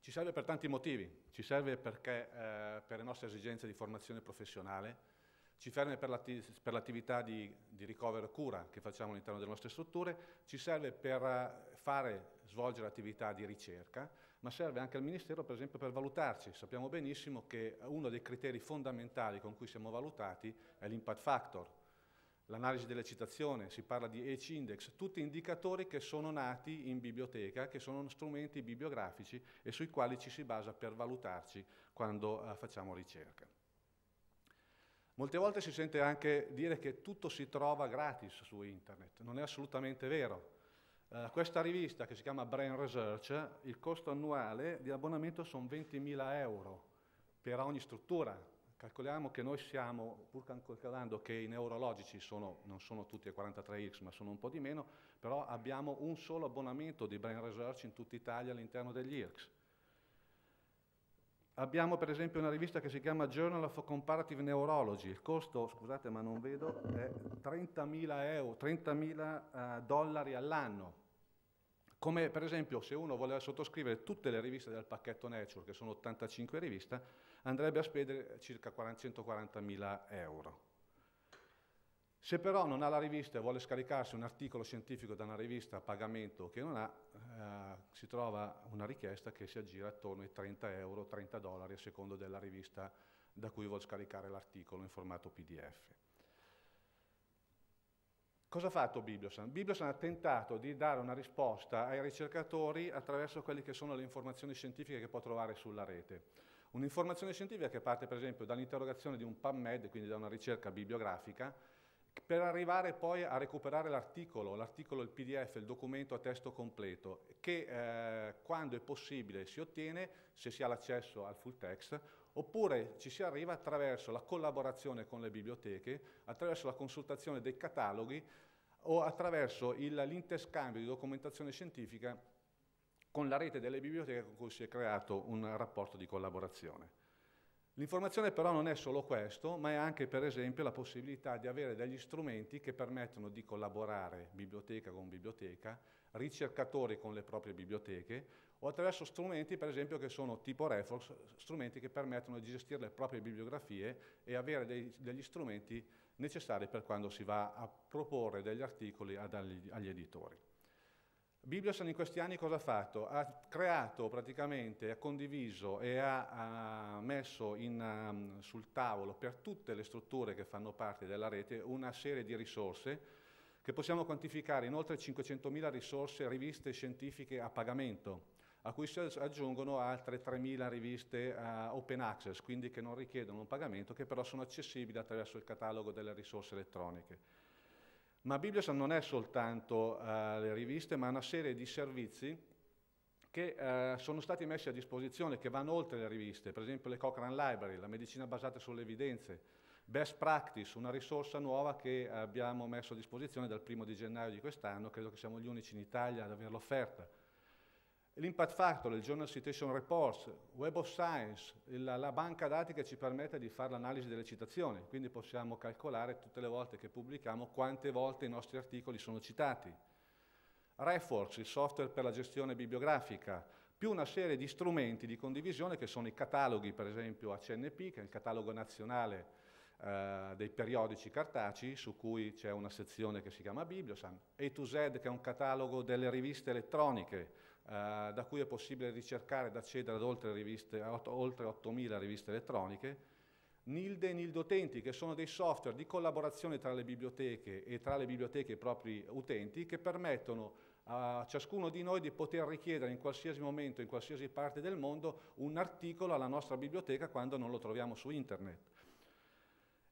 Ci serve per tanti motivi, ci serve perché, eh, per le nostre esigenze di formazione professionale, ci serve per l'attività di, di ricovero e cura che facciamo all'interno delle nostre strutture, ci serve per fare, svolgere attività di ricerca, ma serve anche al Ministero per esempio per valutarci. Sappiamo benissimo che uno dei criteri fondamentali con cui siamo valutati è l'impact factor, l'analisi dell'eccitazione, si parla di H-index, tutti indicatori che sono nati in biblioteca, che sono strumenti bibliografici e sui quali ci si basa per valutarci quando eh, facciamo ricerca. Molte volte si sente anche dire che tutto si trova gratis su internet, non è assolutamente vero. Eh, questa rivista che si chiama Brain Research, il costo annuale di abbonamento sono ventimila euro per ogni struttura. Calcoliamo che noi siamo, pur calcolando che i neurologici sono, non sono tutti a quarantatré I R C S ma sono un po' di meno, però abbiamo un solo abbonamento di Brain Research in tutta Italia all'interno degli I R C S. Abbiamo per esempio una rivista che si chiama Journal of Comparative Neurology, il costo, scusate ma non vedo, è trentamila euro, trentamila uh, dollari all'anno. Come per esempio se uno voleva sottoscrivere tutte le riviste del pacchetto Nature, che sono ottantacinque riviste, andrebbe a spendere circa centoquarantamila euro. Se però non ha la rivista e vuole scaricarsi un articolo scientifico da una rivista a pagamento che non ha, eh, si trova una richiesta che si aggira attorno ai trenta euro, trenta dollari a seconda della rivista da cui vuole scaricare l'articolo in formato P D F. Cosa ha fatto BiblioSan? BiblioSan ha tentato di dare una risposta ai ricercatori attraverso quelle che sono le informazioni scientifiche che può trovare sulla rete. Un'informazione scientifica che parte per esempio dall'interrogazione di un PubMed, quindi da una ricerca bibliografica, per arrivare poi a recuperare l'articolo, l'articolo, il P D F, il documento a testo completo, che eh, quando è possibile si ottiene, se si ha l'accesso al full text, oppure ci si arriva attraverso la collaborazione con le biblioteche, attraverso la consultazione dei cataloghi o attraverso l'interscambio di documentazione scientifica con la rete delle biblioteche con cui si è creato un rapporto di collaborazione. L'informazione però non è solo questo, ma è anche per esempio la possibilità di avere degli strumenti che permettono di collaborare biblioteca con biblioteca, ricercatori con le proprie biblioteche, o attraverso strumenti per esempio che sono tipo RefWorks, strumenti che permettono di gestire le proprie bibliografie e avere dei, degli strumenti necessari per quando si va a proporre degli articoli ad, agli editori. BiblioSan in questi anni cosa ha fatto? Ha creato praticamente, ha condiviso e ha, ha messo in, um, sul tavolo per tutte le strutture che fanno parte della rete una serie di risorse che possiamo quantificare in oltre cinquecentomila risorse, riviste scientifiche a pagamento, a cui si aggiungono altre tremila riviste uh, open access, quindi che non richiedono un pagamento, che però sono accessibili attraverso il catalogo delle risorse elettroniche. Ma BiblioSan non è soltanto uh, le riviste, ma una serie di servizi che uh, sono stati messi a disposizione, che vanno oltre le riviste, per esempio le Cochrane Library, la medicina basata sulle evidenze, Best Practice, una risorsa nuova che abbiamo messo a disposizione dal primo di gennaio di quest'anno, credo che siamo gli unici in Italia ad averla offerta. L'impact factor, il Journal Citation Reports, Web of Science, la, la banca dati che ci permette di fare l'analisi delle citazioni, quindi possiamo calcolare tutte le volte che pubblichiamo quante volte i nostri articoli sono citati. RefWorks, il software per la gestione bibliografica, più una serie di strumenti di condivisione che sono i cataloghi, per esempio A C N P, che è il catalogo nazionale eh, dei periodici cartacei, su cui c'è una sezione che si chiama BiblioSan, A to Z, che è un catalogo delle riviste elettroniche, eh, da cui è possibile ricercare ed accedere ad oltre, riviste, oltre ottomila riviste elettroniche, NILDE e NILDE utenti, che sono dei software di collaborazione tra le biblioteche e tra le biblioteche e i propri utenti, che permettono a ciascuno di noi di poter richiedere in qualsiasi momento, in qualsiasi parte del mondo, un articolo alla nostra biblioteca quando non lo troviamo su internet.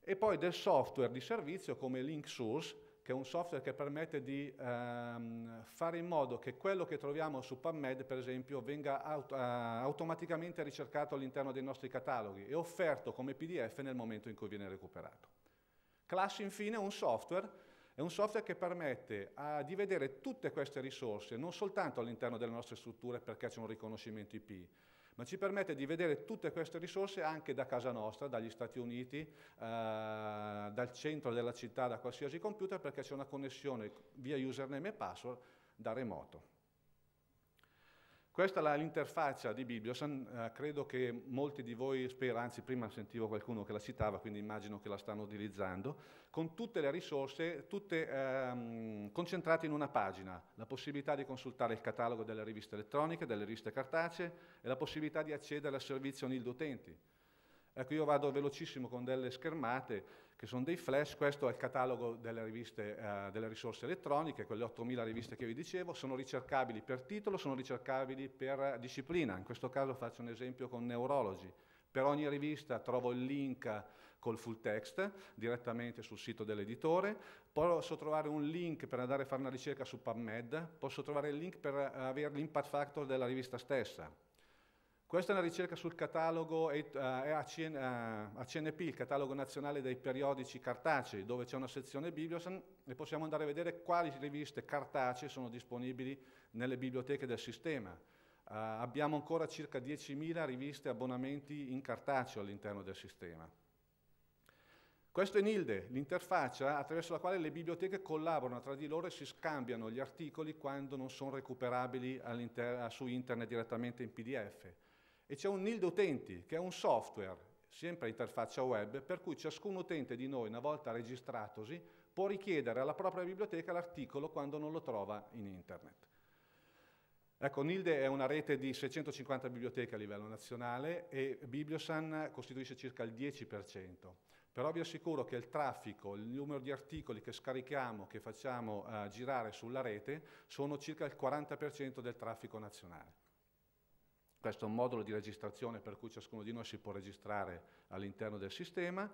E poi del software di servizio come LinkSource, che è un software che permette di ehm, fare in modo che quello che troviamo su PubMed, per esempio, venga aut- eh, automaticamente ricercato all'interno dei nostri cataloghi e offerto come P D F nel momento in cui viene recuperato. Class, infine, è un software, è un software che permette a, di vedere tutte queste risorse, non soltanto all'interno delle nostre strutture perché c'è un riconoscimento I P, ma ci permette di vedere tutte queste risorse anche da casa nostra, dagli Stati Uniti, eh, dal centro della città, da qualsiasi computer, perché c'è una connessione via username e password da remoto. Questa è l'interfaccia di BiblioSan, eh, credo che molti di voi, spero, anzi prima sentivo qualcuno che la citava, quindi immagino che la stanno utilizzando, con tutte le risorse, tutte ehm, concentrate in una pagina, la possibilità di consultare il catalogo delle riviste elettroniche, delle riviste cartacee e la possibilità di accedere al servizio NILDE utenti. Ecco, io vado velocissimo con delle schermate che sono dei flash. Questo è il catalogo delle, riviste, eh, delle risorse elettroniche, quelle ottomila riviste che vi dicevo, sono ricercabili per titolo, sono ricercabili per disciplina. In questo caso faccio un esempio con neurologi. Per ogni rivista trovo il link col full text direttamente sul sito dell'editore, posso trovare un link per andare a fare una ricerca su PubMed, posso trovare il link per avere l'impact factor della rivista stessa. Questa è una ricerca sul catalogo A C N P, il catalogo nazionale dei periodici cartacei, dove c'è una sezione BiblioSan e possiamo andare a vedere quali riviste cartacee sono disponibili nelle biblioteche del sistema. Uh, abbiamo ancora circa diecimila riviste e abbonamenti in cartaceo all'interno del sistema. Questo è NILDE, l'interfaccia attraverso la quale le biblioteche collaborano tra di loro e si scambiano gli articoli quando non sono recuperabili su internet direttamente in P D F. E c'è un NILDE utenti, che è un software, sempre interfaccia web, per cui ciascun utente di noi, una volta registratosi, può richiedere alla propria biblioteca l'articolo quando non lo trova in internet. Ecco, NILDE è una rete di seicentocinquanta biblioteche a livello nazionale e BiblioSan costituisce circa il dieci per cento. Però vi assicuro che il traffico, il numero di articoli che scarichiamo, che facciamo eh, girare sulla rete, sono circa il quaranta per cento del traffico nazionale. Questo è un modulo di registrazione per cui ciascuno di noi si può registrare all'interno del sistema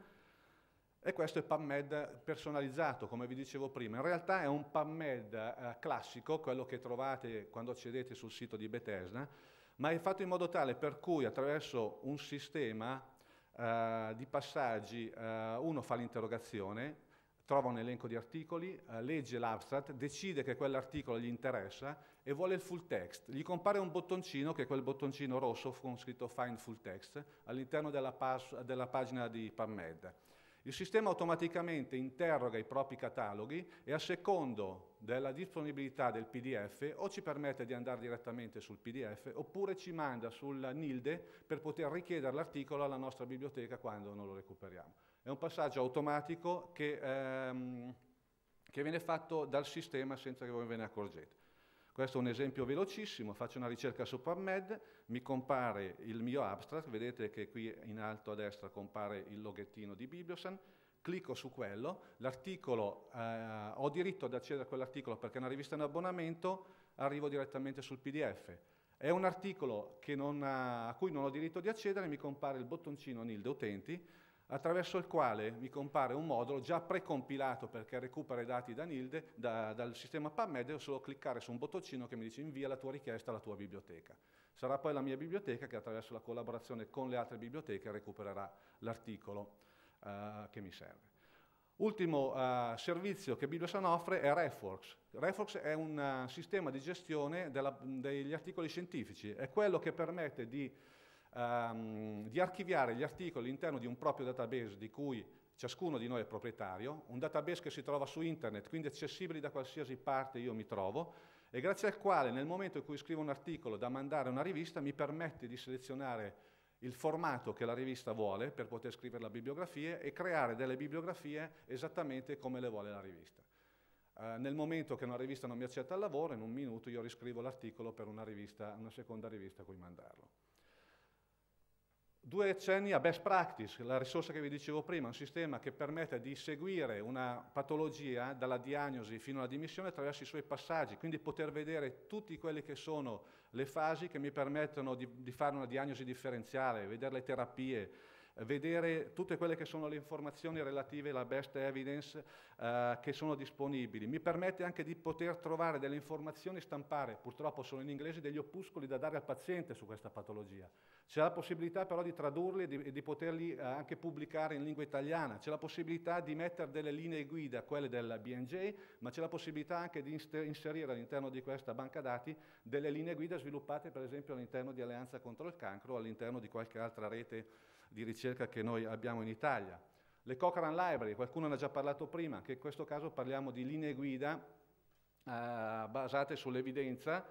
e questo è PubMed personalizzato, come vi dicevo prima. In realtà è un PubMed eh, classico, quello che trovate quando accedete sul sito di Bethesda, ma è fatto in modo tale per cui attraverso un sistema eh, di passaggi eh, uno fa l'interrogazione, trova un elenco di articoli, eh, legge l'abstract, decide che quell'articolo gli interessa e vuole il full text. Gli compare un bottoncino, che è quel bottoncino rosso con scritto Find Full Text, all'interno della, della pagina di PubMed. Il sistema automaticamente interroga i propri cataloghi e a secondo della disponibilità del P D F o ci permette di andare direttamente sul P D F oppure ci manda sul NILDE per poter richiedere l'articolo alla nostra biblioteca quando non lo recuperiamo. È un passaggio automatico che, ehm, che viene fatto dal sistema senza che voi ve ne accorgete. Questo è un esempio velocissimo, faccio una ricerca su PubMed, mi compare il mio abstract, vedete che qui in alto a destra compare il loghettino di BiblioSan, clicco su quello, l'articolo, eh, ho diritto ad accedere a quell'articolo perché è una rivista in abbonamento, arrivo direttamente sul P D F. È un articolo che non ha, a cui non ho diritto di accedere, mi compare il bottoncino NILDE utenti, attraverso il quale mi compare un modulo già precompilato perché recupera i dati da NILDE, da, dal sistema PubMed, devo solo cliccare su un bottoncino che mi dice invia la tua richiesta alla tua biblioteca. Sarà poi la mia biblioteca che attraverso la collaborazione con le altre biblioteche recupererà l'articolo uh, che mi serve. Ultimo uh, servizio che BiblioSan offre è RefWorks. RefWorks è un uh, sistema di gestione della, degli articoli scientifici, è quello che permette di Um, di archiviare gli articoli all'interno di un proprio database di cui ciascuno di noi è proprietario, un database che si trova su internet, quindi accessibile da qualsiasi parte io mi trovo, e grazie al quale nel momento in cui scrivo un articolo da mandare a una rivista mi permette di selezionare il formato che la rivista vuole per poter scrivere le bibliografie e creare delle bibliografie esattamente come le vuole la rivista. Eh, nel momento che una rivista non mi accetta il lavoro, in un minuto io riscrivo l'articolo per una, rivista, una seconda rivista a cui mandarlo. Due accenni a Best Practice, la risorsa che vi dicevo prima, un sistema che permette di seguire una patologia dalla diagnosi fino alla dimissione attraverso i suoi passaggi, quindi poter vedere tutte quelle che sono le fasi che mi permettono di, di fare una diagnosi differenziale, vedere le terapie, vedere tutte quelle che sono le informazioni relative alla best evidence eh, che sono disponibili. Mi permette anche di poter trovare delle informazioni e stampare, purtroppo sono in inglese, degli opuscoli da dare al paziente su questa patologia. C'è la possibilità però di tradurli e di, e di poterli eh, anche pubblicare in lingua italiana. C'è la possibilità di mettere delle linee guida, quelle del B N J, ma c'è la possibilità anche di inserire all'interno di questa banca dati delle linee guida sviluppate per esempio all'interno di Alleanza contro il cancro o all'interno di qualche altra rete di ricerca che noi abbiamo in Italia. Le Cochrane Library, qualcuno ne ha già parlato prima, anche in questo caso parliamo di linee guida eh, basate sull'evidenza.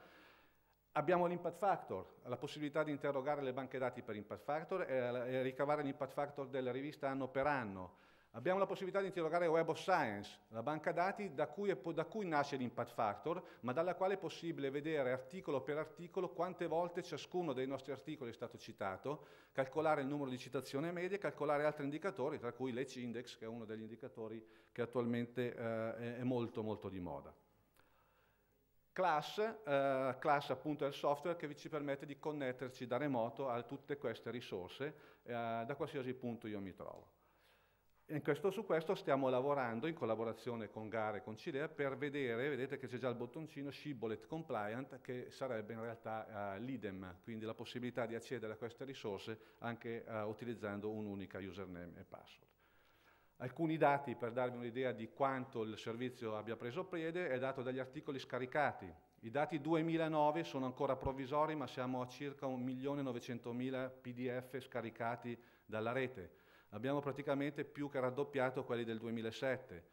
Abbiamo l'impact factor, la possibilità di interrogare le banche dati per impact factor e, e ricavare l'impact factor della rivista anno per anno. Abbiamo la possibilità di interrogare Web of Science, la banca dati da cui, è, da cui nasce l'impact factor, ma dalla quale è possibile vedere articolo per articolo quante volte ciascuno dei nostri articoli è stato citato, calcolare il numero di citazioni medie e calcolare altri indicatori, tra cui l'H index, che è uno degli indicatori che attualmente eh, è molto molto di moda. Class, eh, Class appunto è il software che ci permette di connetterci da remoto a tutte queste risorse, eh, da qualsiasi punto io mi trovo. In questo, su questo stiamo lavorando in collaborazione con GARR e con Cilea per vedere, vedete che c'è già il bottoncino She Bullet Compliant, che sarebbe in realtà uh, l'idem, quindi la possibilità di accedere a queste risorse anche uh, utilizzando un'unica username e password. Alcuni dati per darvi un'idea di quanto il servizio abbia preso piede è dato dagli articoli scaricati. I dati duemilanove sono ancora provvisori, ma siamo a circa un milione novecentomila P D F scaricati dalla rete. Abbiamo praticamente più che raddoppiato quelli del duemilasette.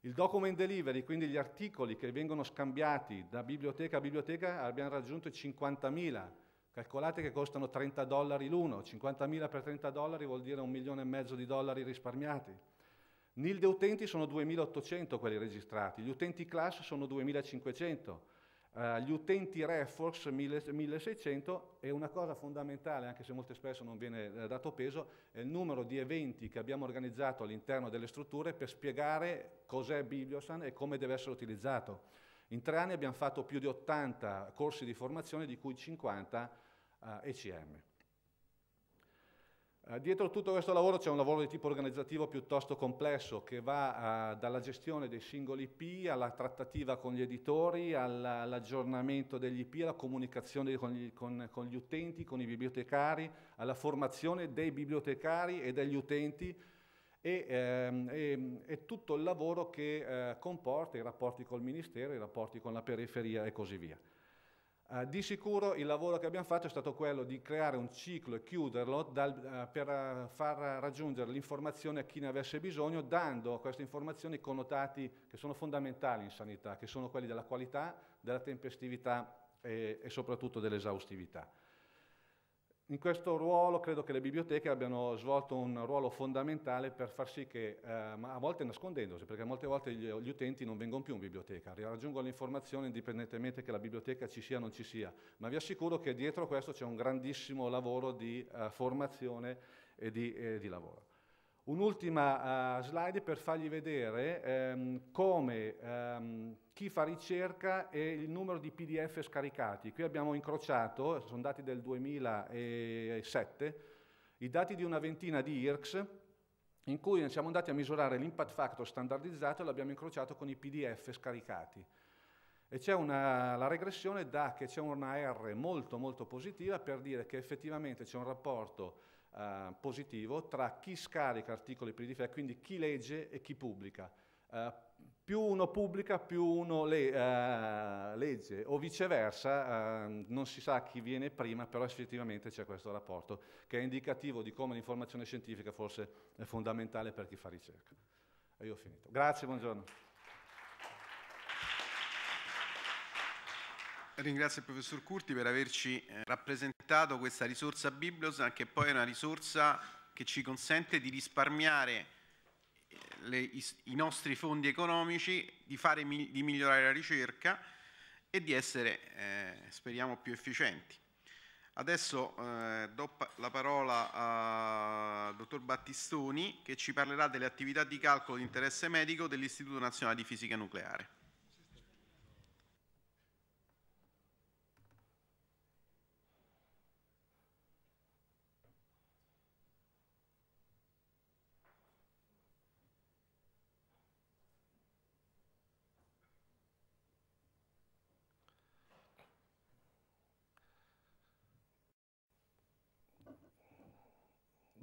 Il document delivery, quindi gli articoli che vengono scambiati da biblioteca a biblioteca, abbiamo raggiunto i cinquantamila. Calcolate che costano trenta dollari l'uno, cinquantamila per trenta dollari vuol dire un milione e mezzo di dollari risparmiati. NILDE utenti sono duemilaottocento quelli registrati, gli utenti class sono duemilacinquecento. Uh, gli utenti RefWorks milleseicento e una cosa fondamentale, anche se molto spesso non viene eh, dato peso, è il numero di eventi che abbiamo organizzato all'interno delle strutture per spiegare cos'è BiblioSan e come deve essere utilizzato. In tre anni abbiamo fatto più di ottanta corsi di formazione, di cui cinquanta eh, E C M. Dietro tutto questo lavoro c'è un lavoro di tipo organizzativo piuttosto complesso che va eh, dalla gestione dei singoli I P alla trattativa con gli editori, all'aggiornamento degli I P, alla comunicazione con gli, con, con gli utenti, con i bibliotecari, alla formazione dei bibliotecari e degli utenti e, ehm, e, e tutto il lavoro che eh, comporta i rapporti col Ministero, i rapporti con la periferia e così via. Uh, di sicuro il lavoro che abbiamo fatto è stato quello di creare un ciclo e chiuderlo dal, uh, per uh, far raggiungere l'informazione a chi ne avesse bisogno, dando a queste informazioni connotati che sono fondamentali in sanità, che sono quelli della qualità, della tempestività e, e soprattutto dell'esaustività. In questo ruolo credo che le biblioteche abbiano svolto un ruolo fondamentale per far sì che, eh, ma a volte nascondendosi, perché molte volte gli, gli utenti non vengono più in biblioteca, raggiungono l'informazione indipendentemente che la biblioteca ci sia o non ci sia, ma vi assicuro che dietro questo c'è un grandissimo lavoro di eh, formazione e di, eh, di lavoro. Un'ultima uh, slide per fargli vedere ehm, come ehm, chi fa ricerca e il numero di P D F scaricati. Qui abbiamo incrociato, sono dati del duemilasette, i dati di una ventina di I R C S in cui siamo andati a misurare l'impact factor standardizzato e l'abbiamo incrociato con i P D F scaricati. E c'è la regressione da che c'è una R molto molto positiva per dire che effettivamente c'è un rapporto Uh, positivo tra chi scarica articoli P D F, quindi chi legge e chi pubblica. Uh, più uno pubblica, più uno le, uh, legge, o viceversa, uh, non si sa chi viene prima, però effettivamente c'è questo rapporto, che è indicativo di come l'informazione scientifica forse è fondamentale per chi fa ricerca. E io ho finito. Grazie, buongiorno. Ringrazio il professor Curti per averci eh, rappresentato questa risorsa BiblioSan, che poi è una risorsa che ci consente di risparmiare le, i, i nostri fondi economici, di, fare, di migliorare la ricerca e di essere, eh, speriamo, più efficienti. Adesso eh, do la parola al dottor Battistoni, che ci parlerà delle attività di calcolo di interesse medico dell'Istituto Nazionale di Fisica Nucleare.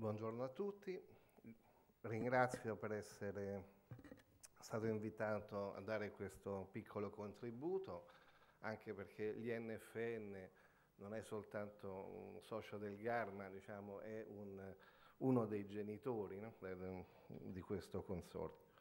Buongiorno a tutti, ringrazio per essere stato invitato a dare questo piccolo contributo, anche perché l'I N F N non è soltanto un socio del GARR, ma diciamo è un, uno dei genitori, no? di questo consorzio.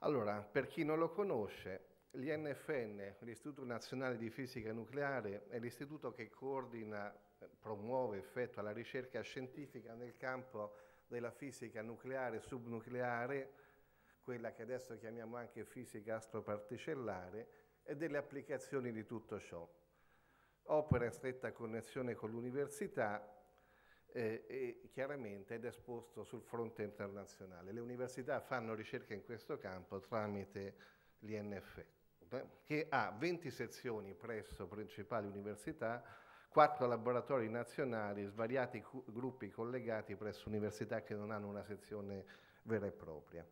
Allora, per chi non lo conosce, l'I N F N, l'Istituto Nazionale di Fisica Nucleare, è l'istituto che coordina, promuove, effettua la ricerca scientifica nel campo della fisica nucleare subnucleare, quella che adesso chiamiamo anche fisica astroparticellare, e delle applicazioni di tutto ciò. Opera in stretta connessione con l'università eh, e chiaramente ed è esposto sul fronte internazionale. Le università fanno ricerca in questo campo tramite l'I N F, che ha venti sezioni presso principali università, quattro laboratori nazionali, svariati gruppi collegati presso università che non hanno una sezione vera e propria.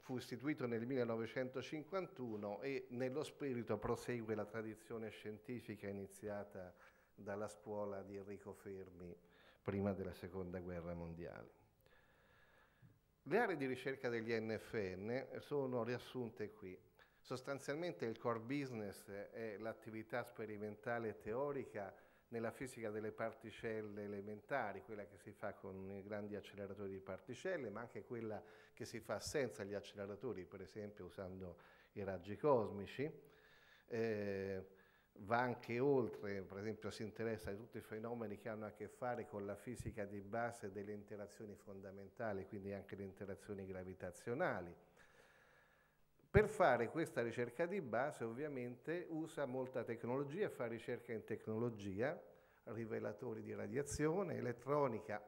Fu istituito nel millenovecentocinquantuno e nello spirito prosegue la tradizione scientifica iniziata dalla scuola di Enrico Fermi prima della Seconda Guerra Mondiale. Le aree di ricerca degli N F N sono riassunte qui. Sostanzialmente il core business è l'attività sperimentale e teorica nella fisica delle particelle elementari, quella che si fa con i grandi acceleratori di particelle, ma anche quella che si fa senza gli acceleratori, per esempio usando i raggi cosmici. Eh, va anche oltre, per esempio si interessa di tutti i fenomeni che hanno a che fare con la fisica di base delle interazioni fondamentali, quindi anche le interazioni gravitazionali. Per fare questa ricerca di base ovviamente usa molta tecnologia, fa ricerca in tecnologia, rivelatori di radiazione, elettronica,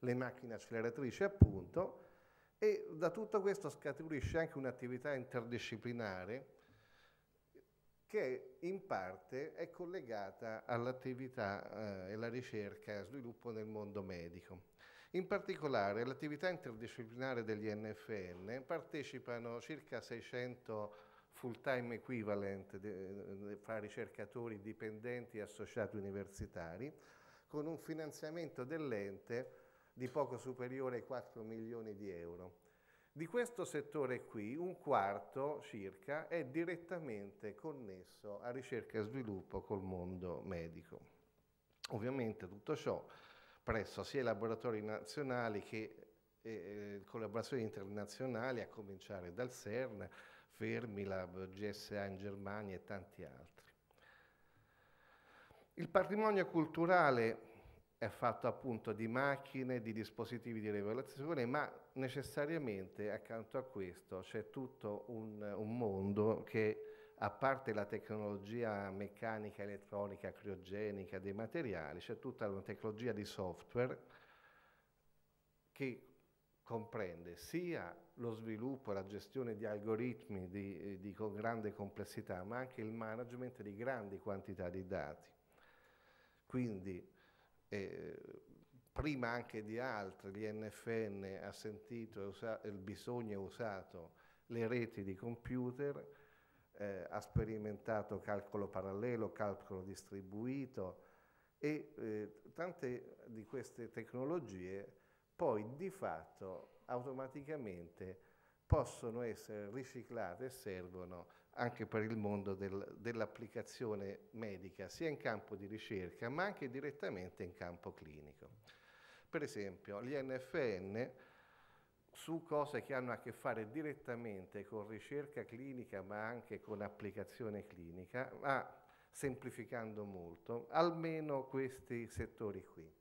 le macchine acceleratrici appunto, e da tutto questo scaturisce anche un'attività interdisciplinare che in parte è collegata all'attività eh, e alla ricerca e sviluppo nel mondo medico. In particolare, l'attività interdisciplinare degli N F N partecipano circa seicento full-time equivalent fra ricercatori dipendenti e associati universitari, con un finanziamento dell'ente di poco superiore ai quattro milioni di euro. Di questo settore qui, un quarto circa è direttamente connesso a ricerca e sviluppo col mondo medico. Ovviamente tutto ciò presso sia i laboratori nazionali che eh, collaborazioni internazionali, a cominciare dal CERN, Fermi, la G S A in Germania e tanti altri. Il patrimonio culturale è fatto appunto di macchine, di dispositivi di rivelazione, ma necessariamente accanto a questo c'è tutto un, un mondo che, a parte la tecnologia meccanica, elettronica, criogenica, dei materiali, c'è tutta una tecnologia di software che comprende sia lo sviluppo e la gestione di algoritmi di, di con grande complessità, ma anche il management di grandi quantità di dati. Quindi, eh, prima anche di altri, l'I N F N ha sentito il bisogno e usato le reti di computer. Eh, ha sperimentato calcolo parallelo, calcolo distribuito e eh, tante di queste tecnologie poi di fatto automaticamente possono essere riciclate e servono anche per il mondo del, dell'applicazione medica, sia in campo di ricerca ma anche direttamente in campo clinico. Per esempio l'I N F N su cose che hanno a che fare direttamente con ricerca clinica ma anche con applicazione clinica, ha semplificando molto, almeno questi settori qui.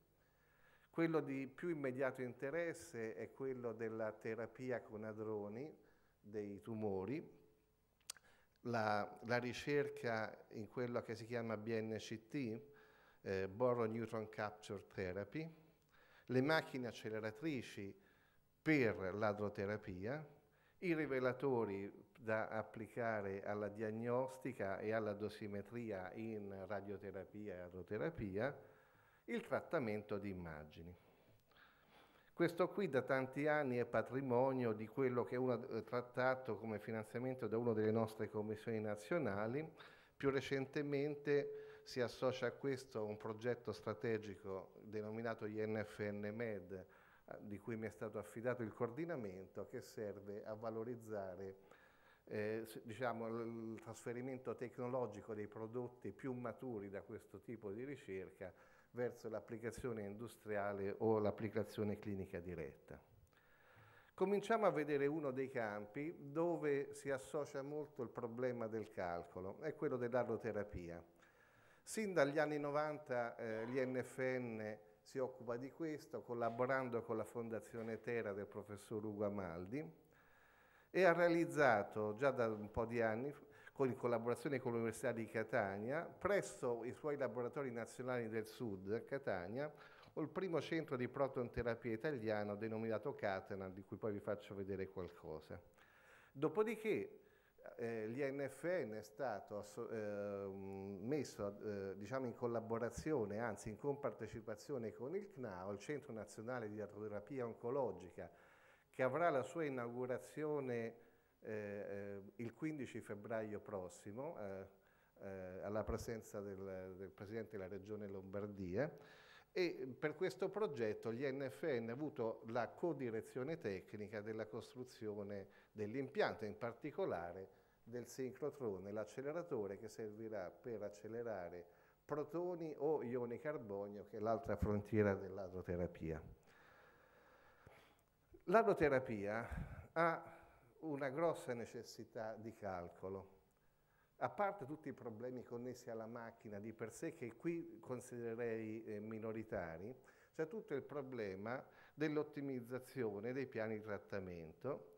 Quello di più immediato interesse è quello della terapia con adroni dei tumori, la, la ricerca in quello che si chiama B N C T, eh, Boron Neutron Capture Therapy, le macchine acceleratrici per l'adroterapia, i rivelatori da applicare alla diagnostica e alla dosimetria in radioterapia e adroterapia, il trattamento di immagini. Questo qui da tanti anni è patrimonio di quello che è trattato come finanziamento da una delle nostre commissioni nazionali. Più recentemente si associa a questo un progetto strategico denominato I N F N Med, di cui mi è stato affidato il coordinamento, che serve a valorizzare eh, diciamo, il trasferimento tecnologico dei prodotti più maturi da questo tipo di ricerca verso l'applicazione industriale o l'applicazione clinica diretta. Cominciamo a vedere uno dei campi dove si associa molto il problema del calcolo, è quello dell'adroterapia. Sin dagli anni novanta eh, l'I N F N si occupa di questo, collaborando con la Fondazione Terra del professor Ugo Amaldi, e ha realizzato già da un po' di anni, con, in collaborazione con l'Università di Catania, presso i suoi laboratori nazionali del Sud, Catania, il primo centro di protonterapia italiano denominato Catana, di cui poi vi faccio vedere qualcosa. Dopodiché eh, l'I N F N è stato eh, messo eh, diciamo in collaborazione, anzi in compartecipazione con il C N A O, il Centro Nazionale di Terapia Oncologica, che avrà la sua inaugurazione eh, il quindici febbraio prossimo, eh, eh, alla presenza del, del Presidente della Regione Lombardia, e per questo progetto l'I N F N ha avuto la codirezione tecnica della costruzione dell'impianto, in particolare del sincrotrone, l'acceleratore che servirà per accelerare protoni o ioni carbonio, che è l'altra frontiera dell'adroterapia. L'adroterapia ha una grossa necessità di calcolo, a parte tutti i problemi connessi alla macchina di per sé, che qui considererei minoritari, c'è tutto il problema dell'ottimizzazione dei piani di trattamento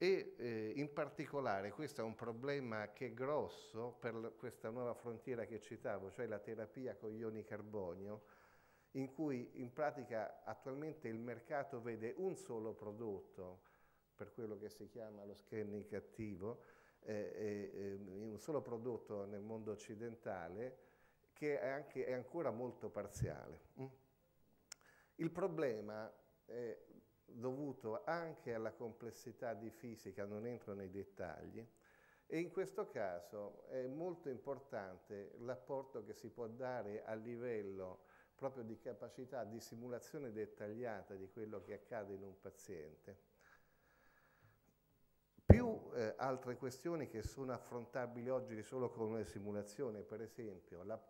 e eh, in particolare questo è un problema che è grosso per questa nuova frontiera che citavo, cioè la terapia con ioni carbonio, in cui in pratica attualmente il mercato vede un solo prodotto, per quello che si chiama lo scanning attivo, eh, eh, un solo prodotto nel mondo occidentale, che è, anche, è ancora molto parziale. Il problema è dovuto anche alla complessità di fisica, non entro nei dettagli, e in questo caso è molto importante l'apporto che si può dare a livello proprio di capacità di simulazione dettagliata di quello che accade in un paziente, più eh, altre questioni che sono affrontabili oggi solo con una simulazione, per esempio la,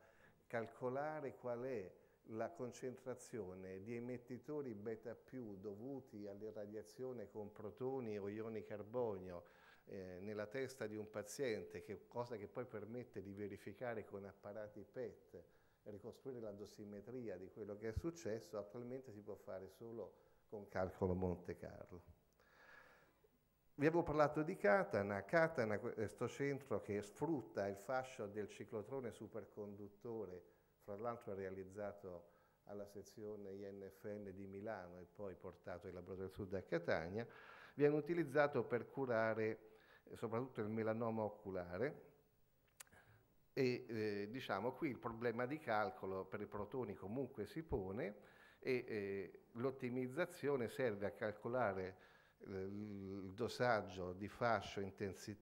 calcolare qual è la concentrazione di emettitori beta più dovuti all'irradiazione con protoni o ioni carbonio eh, nella testa di un paziente, che, cosa che poi permette di verificare con apparati P E T, ricostruire la dosimetria di quello che è successo, attualmente si può fare solo con calcolo Monte Carlo. Vi avevo parlato di Catana. Catana è questo centro che sfrutta il fascio del ciclotrone superconduttore, fra l'altro realizzato alla sezione I N F N di Milano e poi portato ai laboratori del Sud a Catania, viene utilizzato per curare soprattutto il melanoma oculare. E eh, diciamo qui il problema di calcolo per i protoni comunque si pone, e eh, l'ottimizzazione serve a calcolare eh, il dosaggio di fascio, intensità